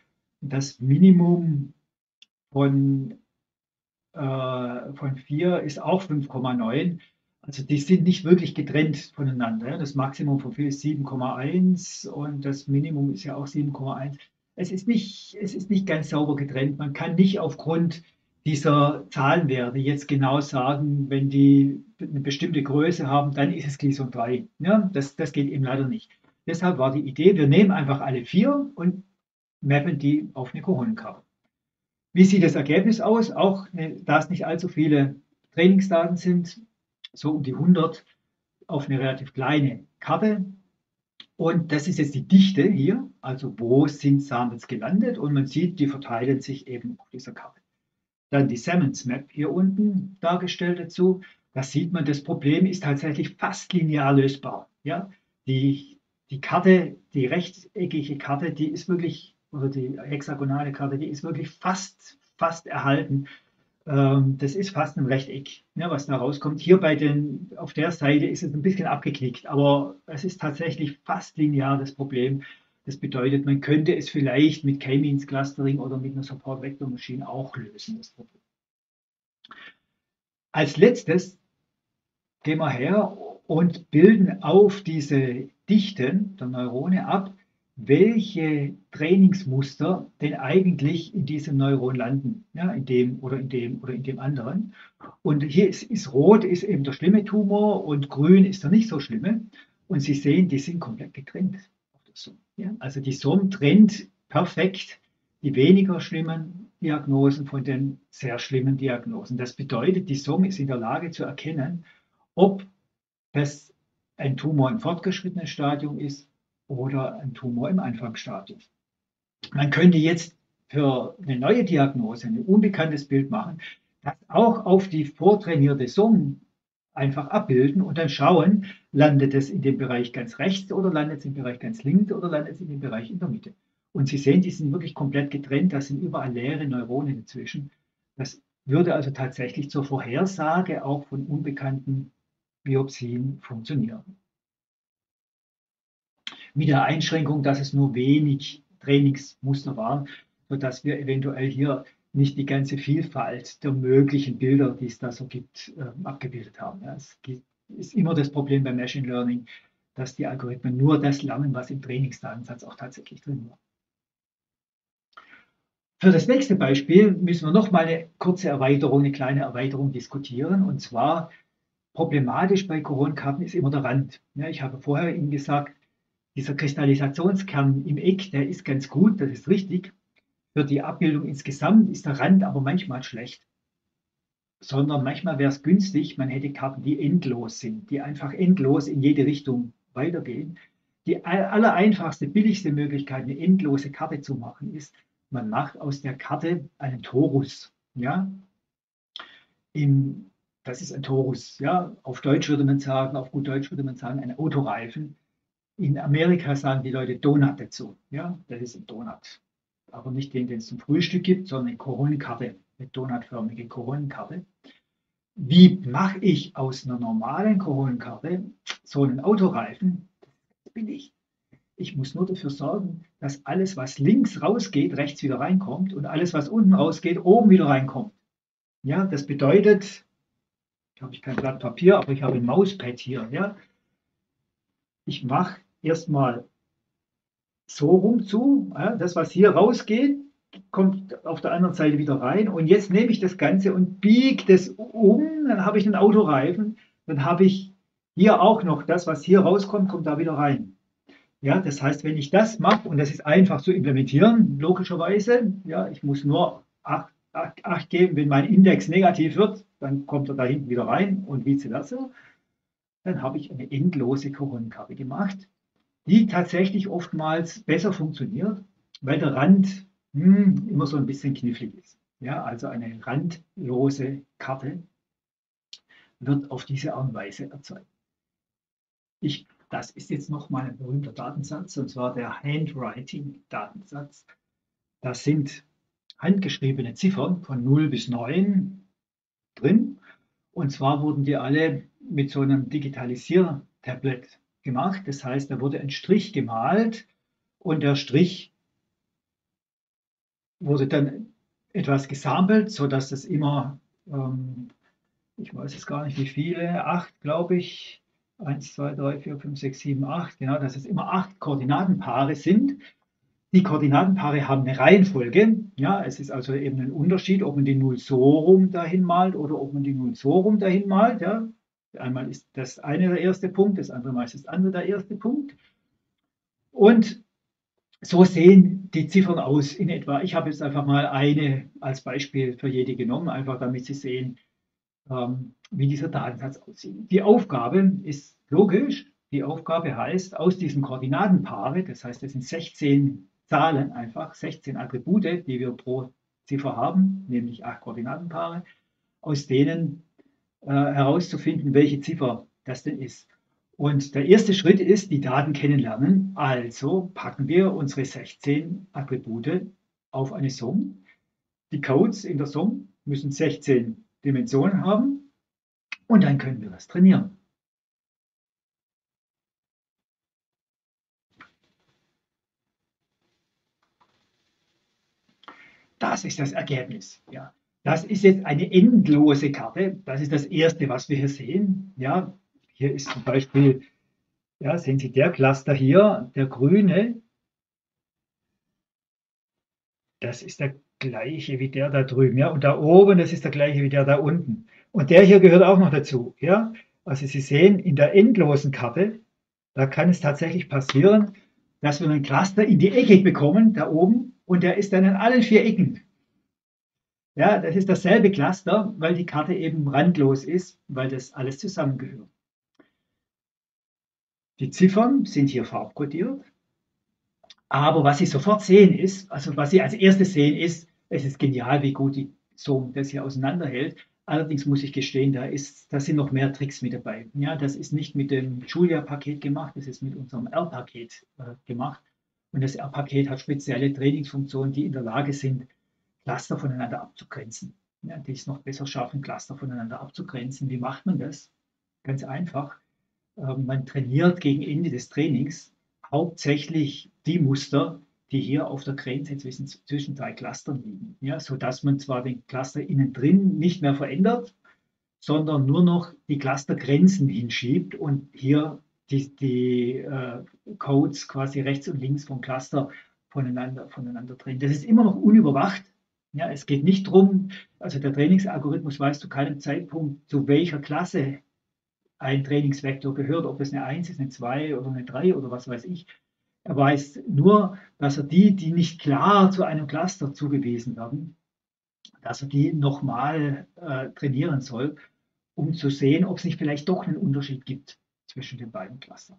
das Minimum von 4 ist auch 5,9. Also die sind nicht wirklich getrennt voneinander. Das Maximum von 4 ist 7,1 und das Minimum ist ja auch 7,1. Es ist nicht ganz sauber getrennt. Man kann nicht aufgrund dieser Zahlenwerte jetzt genau sagen, wenn die eine bestimmte Größe haben, dann ist es Gleason 3. Ja, das geht eben leider nicht. Deshalb war die Idee, wir nehmen einfach alle 4 und mappen die auf eine Kohonenkarten. Wie sieht das Ergebnis aus? Auch da es nicht allzu viele Trainingsdaten sind, so um die 100 auf eine relativ kleine Karte. Und das ist jetzt die Dichte hier, also wo sind Samples gelandet. Und man sieht, die verteilen sich eben auf dieser Karte. Dann die Sammons Map hier unten dargestellt dazu. Da sieht man, das Problem ist tatsächlich fast linear lösbar. Ja? Die Karte, die rechteckige Karte, die ist wirklich, oder die hexagonale Karte, die ist wirklich fast erhalten. Das ist fast ein Rechteck, ne, was da rauskommt. Hier auf der Seite ist es ein bisschen abgeknickt, aber es ist tatsächlich fast linear das Problem. Das bedeutet, man könnte es vielleicht mit K-Means Clustering oder mit einer Support Vector Machine auch lösen, das Problem. Als letztes gehen wir her und bilden auf diese Dichten der Neurone ab, welche Trainingsmuster denn eigentlich in diesem Neuron landen, ja, in dem oder in dem oder in dem anderen. Und hier ist rot ist eben der schlimme Tumor und grün ist der nicht so schlimme. Und Sie sehen, die sind komplett getrennt. Ja, also die SOM trennt perfekt die weniger schlimmen Diagnosen von den sehr schlimmen Diagnosen. Das bedeutet, die SOM ist in der Lage zu erkennen, ob das ein Tumor im fortgeschrittenen Stadium ist oder ein Tumor im Anfangsstadium. Man könnte jetzt für eine neue Diagnose ein unbekanntes Bild machen, das auch auf die vortrainierte SOM einfach abbilden und dann schauen, landet es in dem Bereich ganz rechts oder landet es im Bereich ganz links oder landet es in dem Bereich in der Mitte. Und Sie sehen, die sind wirklich komplett getrennt, da sind überall leere Neuronen dazwischen. Das würde also tatsächlich zur Vorhersage auch von unbekannten Biopsien funktionieren. Mit der Einschränkung, dass es nur wenig Trainingsmuster waren, sodass wir eventuell hier nicht die ganze Vielfalt der möglichen Bilder, die es da so gibt, abgebildet haben. Ja, es ist immer das Problem beim Machine Learning, dass die Algorithmen nur das lernen, was im Trainingsdatensatz auch tatsächlich drin war. Für das nächste Beispiel müssen wir nochmal eine kurze Erweiterung, eine kleine Erweiterung diskutieren. Und zwar problematisch bei Kohonenkarten ist immer der Rand. Ja, ich habe vorher Ihnen gesagt, dieser Kristallisationskern im Eck, der ist ganz gut, das ist richtig. Für die Abbildung insgesamt ist der Rand aber manchmal schlecht, sondern manchmal wäre es günstig, man hätte Karten, die endlos sind, die einfach endlos in jede Richtung weitergehen. Die allereinfachste, billigste Möglichkeit, eine endlose Karte zu machen, ist, man macht aus der Karte einen Torus. Ja? Das ist ein Torus. Ja? Auf gut Deutsch würde man sagen, ein Autoreifen. In Amerika sagen die Leute Donut dazu. Ja, das ist ein Donut. Aber nicht den, den es zum Frühstück gibt, sondern eine Kohonenkarten, eine donutförmige Kohonenkarten. Wie mache ich aus einer normalen Kohonenkarten so einen Autoreifen? Das bin ich. Ich muss nur dafür sorgen, dass alles, was links rausgeht, rechts wieder reinkommt und alles, was unten rausgeht, oben wieder reinkommt. Ja, das bedeutet, ich habe kein Blatt Papier, aber ich habe ein Mauspad hier. Ja. Ich mache erstmal so rum zu, ja, das, was hier rausgeht, kommt auf der anderen Seite wieder rein. Und jetzt nehme ich das Ganze und biege das um, dann habe ich einen Autoreifen, dann habe ich hier auch noch das, was hier rauskommt, kommt da wieder rein. Ja, das heißt, wenn ich das mache, und das ist einfach zu implementieren, logischerweise, ja, ich muss nur Acht geben, wenn mein Index negativ wird, dann kommt er da hinten wieder rein und vice versa, dann habe ich eine endlose Kohonenkarten gemacht, die tatsächlich oftmals besser funktioniert, weil der Rand immer so ein bisschen knifflig ist. Ja, also eine randlose Karte wird auf diese Art und Weise erzeugt. Das ist jetzt nochmal ein berühmter Datensatz, und zwar der Handwriting-Datensatz. Da sind handgeschriebene Ziffern von 0 bis 9 drin. Und zwar wurden die alle mit so einem Digitalisiertablett gemacht. Das heißt, da wurde ein Strich gemalt und der Strich wurde dann etwas gesammelt, sodass das immer, ich weiß jetzt gar nicht wie viele, 8 glaube ich, 1, 2, 3, 4, 5, 6, 7, 8, genau, dass es immer 8 Koordinatenpaare sind. Die Koordinatenpaare haben eine Reihenfolge. Ja, es ist also eben ein Unterschied, ob man die 0 so rum dahin malt oder ob man die 0 so rum dahin malt. Ja. Einmal ist das eine der erste Punkt, das andere Mal ist das andere der erste Punkt. Und so sehen die Ziffern aus in etwa. Ich habe jetzt einfach mal eine als Beispiel für jede genommen, einfach damit Sie sehen, wie dieser Datensatz aussieht. Die Aufgabe ist logisch. Die Aufgabe heißt, aus diesen Koordinatenpaare, das heißt, das sind 16 Zahlen einfach, 16 Attribute, die wir pro Ziffer haben, nämlich 8 Koordinatenpaare, aus denen herauszufinden, welche Ziffer das denn ist. Und der erste Schritt ist, die Daten kennenlernen. Also packen wir unsere 16 Attribute auf eine SOM. Die Codes in der SOM müssen 16 Dimensionen haben und dann können wir das trainieren. Das ist das Ergebnis. Ja. Das ist jetzt eine endlose Karte. Das ist das Erste, was wir hier sehen. Ja, hier ist zum Beispiel, ja, sehen Sie, der Cluster hier, der grüne, das ist der gleiche wie der da drüben, ja, und da oben, das ist der gleiche wie der da unten. Und der hier gehört auch noch dazu, ja. Also Sie sehen, in der endlosen Karte, da kann es tatsächlich passieren, dass wir einen Cluster in die Ecke bekommen, da oben, und der ist dann an allen 4 Ecken. Ja, das ist dasselbe Cluster, weil die Karte eben randlos ist, weil das alles zusammengehört. Die Ziffern sind hier farbkodiert. Aber was Sie sofort sehen ist, also was Sie als erstes sehen ist, es ist genial, wie gut die SOM das hier auseinanderhält. Allerdings muss ich gestehen, da sind noch mehr Tricks mit dabei. Ja, das ist nicht mit dem Julia-Paket gemacht, das ist mit unserem R-Paket gemacht. Und das R-Paket hat spezielle Trainingsfunktionen, die in der Lage sind, Cluster voneinander abzugrenzen. Ja, die es noch besser schaffen, Cluster voneinander abzugrenzen. Wie macht man das? Ganz einfach. Man trainiert gegen Ende des Trainings hauptsächlich die Muster, die hier auf der Grenze zwischen 2 Clustern liegen, ja, sodass man zwar den Cluster innen drin nicht mehr verändert, sondern nur noch die Clustergrenzen hinschiebt und hier die Codes quasi rechts und links vom Cluster voneinander trennen. Das ist immer noch unüberwacht. Ja, es geht nicht darum, also der Trainingsalgorithmus weiß zu keinem Zeitpunkt, zu welcher Klasse ein Trainingsvektor gehört, ob das eine 1 ist, eine 2 oder eine 3 oder was weiß ich. Er weiß nur, dass er die nicht klar zu einem Cluster zugewiesen werden, dass er die nochmal trainieren soll, um zu sehen, ob es nicht vielleicht doch einen Unterschied gibt zwischen den beiden Clustern.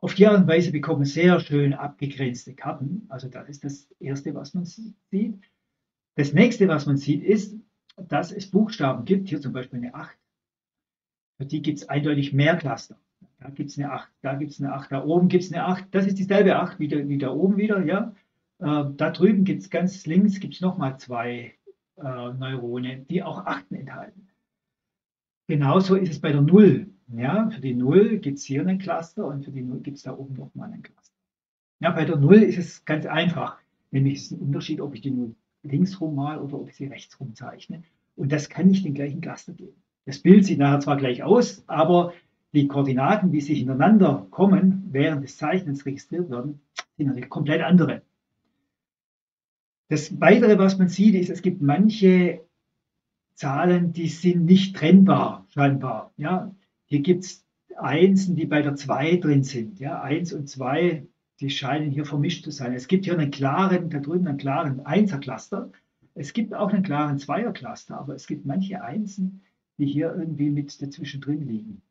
Auf die Art und Weise bekommen sehr schön abgegrenzte Karten. Also das ist das Erste, was man sieht. Das Nächste, was man sieht, ist, dass es Buchstaben gibt, hier zum Beispiel eine 8. Für die gibt es eindeutig mehr Cluster. Da gibt es eine 8, da gibt es eine 8, da oben gibt es eine 8. Das ist dieselbe 8 wie da oben wieder. Ja? Da drüben gibt es ganz links nochmal 2 Neurone, die auch 8 enthalten. Genauso ist es bei der 0. Ja? Für die 0 gibt es hier einen Cluster und für die 0 gibt es da oben nochmal einen Cluster. Ja, bei der 0 ist es ganz einfach. Nämlich ist ein Unterschied, ob ich die 0 linksrum mal oder ob ich sie rechtsrum zeichne. Und das kann nicht den gleichen Cluster geben. Das Bild sieht nachher zwar gleich aus, aber die Koordinaten, die sich hintereinander kommen, während des Zeichnens registriert werden, sind natürlich komplett andere. Das Weitere, was man sieht, ist, es gibt manche Zahlen, die sind nicht trennbar, scheinbar. Ja? Hier gibt es Einsen, die bei der 2 drin sind. Ja? 1 und 2, die scheinen hier vermischt zu sein. Es gibt hier einen klaren, da drüben einen klaren 1er-Cluster. Es gibt auch einen klaren 2er-Cluster, aber es gibt manche Einsen, die hier irgendwie mit dazwischen drin liegen.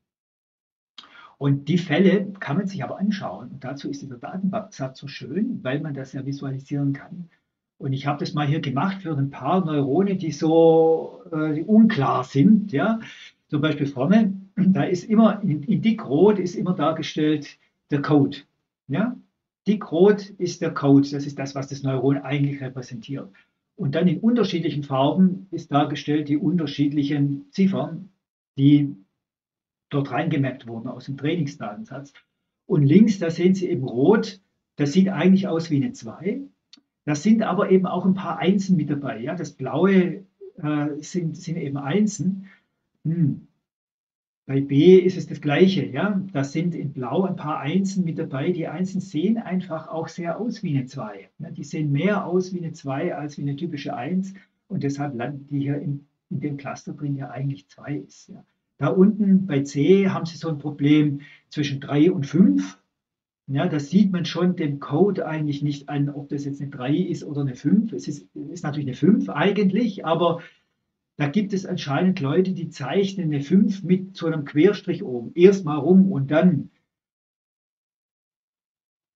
Und die Fälle kann man sich aber anschauen. Und dazu ist dieser Datenbanksatz so schön, weil man das ja visualisieren kann. Und ich habe das mal hier gemacht für ein paar Neurone, die so unklar sind. Ja? Zum Beispiel vorne, da ist immer in dickrot ist immer dargestellt der Code. Ja? Dickrot ist der Code, das ist das, was das Neuron eigentlich repräsentiert. Und dann in unterschiedlichen Farben ist dargestellt die unterschiedlichen Ziffern, die dort reingemappt wurden aus dem Trainingsdatensatz. Und links, da sehen Sie eben rot, das sieht eigentlich aus wie eine 2. Da sind aber eben auch ein paar Einsen mit dabei. Ja? Das Blaue sind eben Einsen. Bei B ist es das Gleiche. Ja? Da sind in Blau ein paar Einsen mit dabei. Die Einsen sehen einfach auch sehr aus wie eine 2. Ne? Die sehen mehr aus wie eine 2 als wie eine typische 1. Und deshalb landen die hier in dem Cluster drin, der eigentlich 2 ist. Ja? Da unten bei C haben Sie so ein Problem zwischen 3 und 5. Ja, das sieht man schon dem Code eigentlich nicht an, ob das jetzt eine 3 ist oder eine 5. Es ist natürlich eine 5 eigentlich, aber da gibt es anscheinend Leute, die zeichnen eine 5 mit so einem Querstrich oben. Erstmal rum und dann.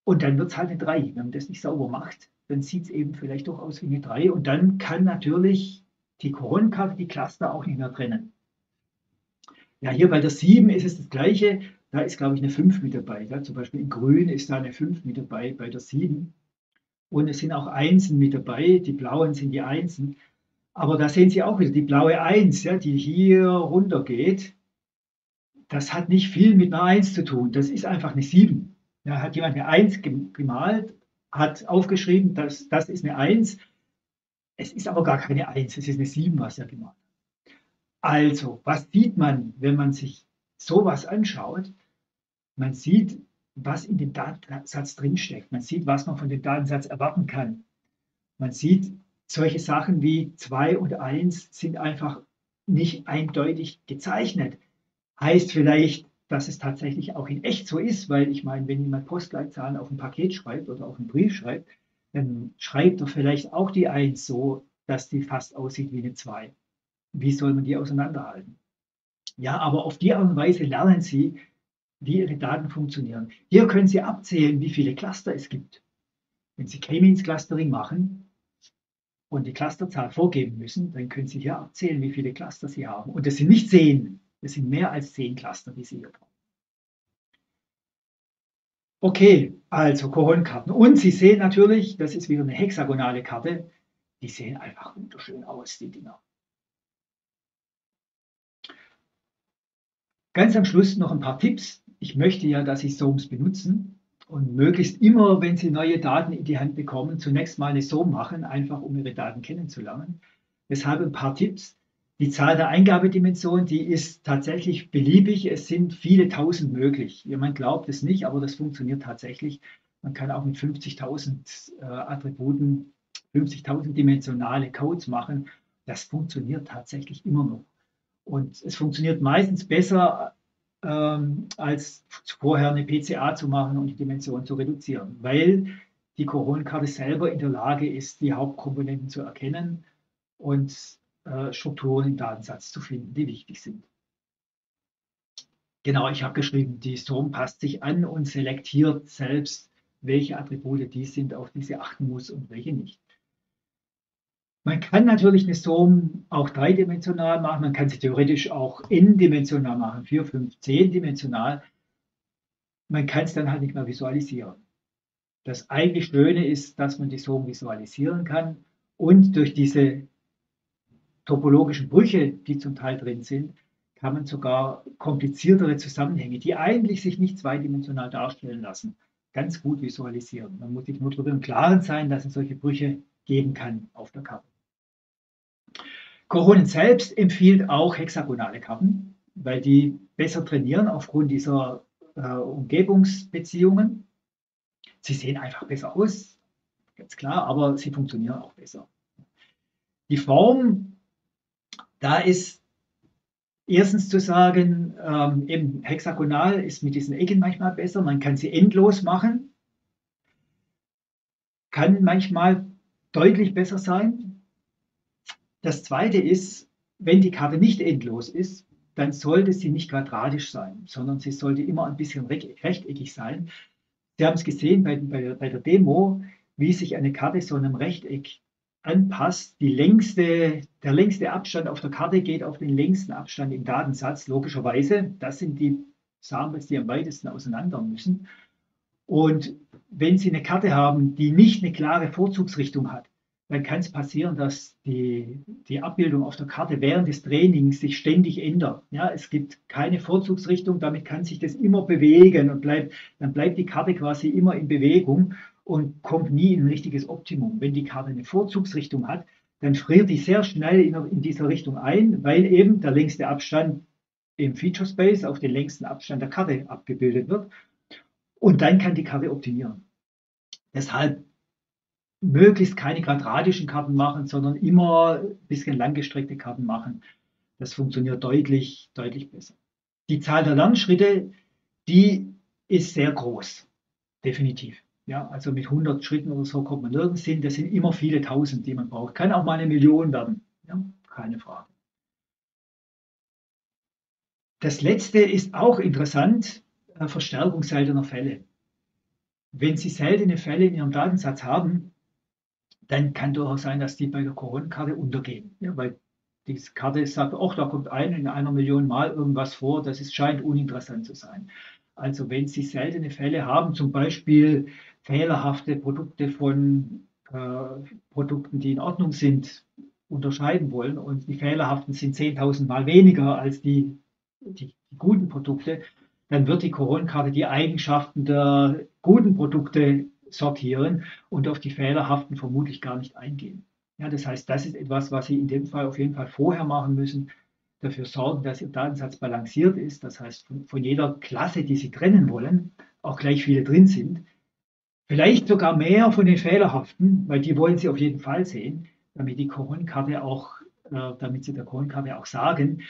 Und dann wird es halt eine 3. Wenn man das nicht sauber macht, dann sieht es eben vielleicht doch aus wie eine 3. Und dann kann natürlich die Kohonenkarten die Cluster auch nicht mehr trennen. Ja, hier bei der 7 ist es das Gleiche. Da ist, glaube ich, eine 5 mit dabei. Ja, zum Beispiel in Grün ist da eine 5 mit dabei bei der 7. Und es sind auch Einsen mit dabei. Die blauen sind die Einsen. Aber da sehen Sie auch wieder die blaue 1, ja, die hier runter geht. Das hat nicht viel mit einer 1 zu tun. Das ist einfach eine 7. Da hat jemand eine 1 gemalt, hat aufgeschrieben, das ist eine 1. Es ist aber gar keine 1, es ist eine 7, was er gemalt hat. Also, was sieht man, wenn man sich sowas anschaut? Man sieht, was in dem Datensatz drinsteckt. Man sieht, was man von dem Datensatz erwarten kann. Man sieht, solche Sachen wie 2 und 1 sind einfach nicht eindeutig gezeichnet. Heißt vielleicht, dass es tatsächlich auch in echt so ist, weil ich meine, wenn jemand Postleitzahlen auf ein Paket schreibt oder auf einen Brief schreibt, dann schreibt er vielleicht auch die 1 so, dass die fast aussieht wie eine 2. Wie soll man die auseinanderhalten? Ja, aber auf die Art und Weise lernen Sie, wie Ihre Daten funktionieren. Hier können Sie abzählen, wie viele Cluster es gibt. Wenn Sie K-Means-Clustering machen und die Clusterzahl vorgeben müssen, dann können Sie hier abzählen, wie viele Cluster Sie haben. Und das sind nicht 10, das sind mehr als 10 Cluster, die Sie hier brauchen. Okay, also Kohonenkarten. Und Sie sehen natürlich, das ist wieder eine hexagonale Karte, die sehen einfach wunderschön aus, die Dinger. Ganz am Schluss noch ein paar Tipps. Ich möchte ja, dass Sie SOMs benutzen und möglichst immer, wenn Sie neue Daten in die Hand bekommen, zunächst mal eine SOM machen, einfach um Ihre Daten kennenzulernen. Deshalb ein paar Tipps. Die Zahl der Eingabedimensionen, die ist tatsächlich beliebig. Es sind viele tausend möglich. Jemand glaubt es nicht, aber das funktioniert tatsächlich. Man kann auch mit 50.000 Attributen, 50.000 dimensionale Codes machen. Das funktioniert tatsächlich immer noch. Und es funktioniert meistens besser, als vorher eine PCA zu machen und die Dimension zu reduzieren, weil die Kohonenkarten selber in der Lage ist, die Hauptkomponenten zu erkennen und Strukturen im Datensatz zu finden, die wichtig sind. Genau, ich habe geschrieben, die SOM passt sich an und selektiert selbst, welche Attribute die sind, auf die sie achten muss und welche nicht. Man kann natürlich eine SOM auch dreidimensional machen, man kann sie theoretisch auch n-dimensional machen, 4, 5, 10-dimensional. Man kann es dann halt nicht mehr visualisieren. Das eigentlich Schöne ist, dass man die SOM visualisieren kann und durch diese topologischen Brüche, die zum Teil drin sind, kann man sogar kompliziertere Zusammenhänge, die eigentlich sich nicht zweidimensional darstellen lassen, ganz gut visualisieren. Man muss sich nur darüber im Klaren sein, dass es solche Brüche geben kann auf der Karte. Kohonen selbst empfiehlt auch hexagonale Karten, weil die besser trainieren aufgrund dieser Umgebungsbeziehungen. Sie sehen einfach besser aus, ganz klar, aber sie funktionieren auch besser. Die Form, da ist erstens zu sagen, eben hexagonal ist mit diesen Ecken manchmal besser, man kann sie endlos machen, kann manchmal deutlich besser sein. Das Zweite ist, wenn die Karte nicht endlos ist, dann sollte sie nicht quadratisch sein, sondern sie sollte immer ein bisschen rechteckig sein. Sie haben es gesehen bei der Demo, wie sich eine Karte so einem Rechteck anpasst. Der längste Abstand auf der Karte geht auf den längsten Abstand im Datensatz, logischerweise. Das sind die Samples, die am weitesten auseinander müssen. Und wenn Sie eine Karte haben, die nicht eine klare Vorzugsrichtung hat, dann kann es passieren, dass die Abbildung auf der Karte während des Trainings sich ständig ändert. Ja, es gibt keine Vorzugsrichtung, damit kann sich das immer bewegen und dann bleibt die Karte quasi immer in Bewegung und kommt nie in ein richtiges Optimum. Wenn die Karte eine Vorzugsrichtung hat, dann friert die sehr schnell in dieser Richtung ein, weil eben der längste Abstand im Feature Space auf den längsten Abstand der Karte abgebildet wird. Und dann kann die Karte optimieren. Deshalb möglichst keine quadratischen Karten machen, sondern immer ein bisschen langgestreckte Karten machen. Das funktioniert deutlich, deutlich besser. Die Zahl der Lernschritte, die ist sehr groß, definitiv. Ja, also mit 100 Schritten oder so kommt man nirgends hin. Das sind immer viele Tausend, die man braucht. Kann auch mal 1 Million werden, ja, keine Frage. Das Letzte ist auch interessant, Verstärkung seltener Fälle. Wenn Sie seltene Fälle in Ihrem Datensatz haben, dann kann durchaus sein, dass die bei der Kohonenkarten untergehen. Ja, weil die Karte sagt, ach, da kommt in 1 Million Mal irgendwas vor, das scheint uninteressant zu sein. Also wenn Sie seltene Fälle haben, zum Beispiel fehlerhafte Produkte von Produkten, die in Ordnung sind, unterscheiden wollen und die fehlerhaften sind 10.000 Mal weniger als die guten Produkte, dann wird die Kohonenkarten die Eigenschaften der guten Produkte sortieren und auf die fehlerhaften vermutlich gar nicht eingehen. Ja, das heißt, das ist etwas, was Sie in dem Fall auf jeden Fall vorher machen müssen, dafür sorgen, dass Ihr Datensatz balanciert ist. Das heißt, von jeder Klasse, die Sie trennen wollen, auch gleich viele drin sind. Vielleicht sogar mehr von den fehlerhaften, weil die wollen Sie auf jeden Fall sehen, damit die Kohonenkarten auch, damit Sie der Kohonenkarten auch sagen,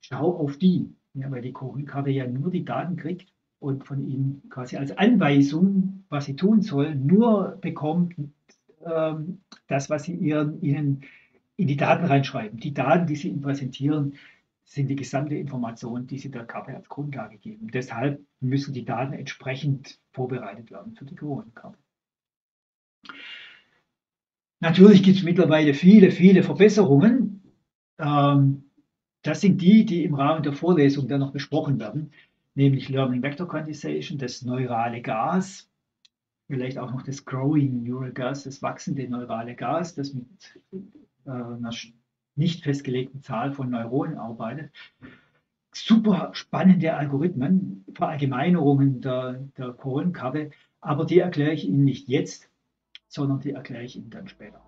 schau auf die. Ja, weil die Kohonenkarten ja nur die Daten kriegt und von Ihnen quasi als Anweisung, was Sie tun sollen, nur bekommt das, was Sie Ihnen in die Daten reinschreiben. Die Daten, die Sie Ihnen präsentieren, sind die gesamte Information, die Sie der Karte als Grundlage geben. Deshalb müssen die Daten entsprechend vorbereitet werden für die Kohonenkarten. Natürlich gibt es mittlerweile viele, viele Verbesserungen. Das sind die im Rahmen der Vorlesung dann noch besprochen werden, nämlich Learning Vector Quantization, das neurale Gas, vielleicht auch noch das Growing Neural Gas, das wachsende neurale Gas, das mit einer nicht festgelegten Zahl von Neuronen arbeitet. Super spannende Algorithmen, Verallgemeinerungen der Kohonenkarten, aber die erkläre ich Ihnen nicht jetzt, sondern die erkläre ich Ihnen dann später.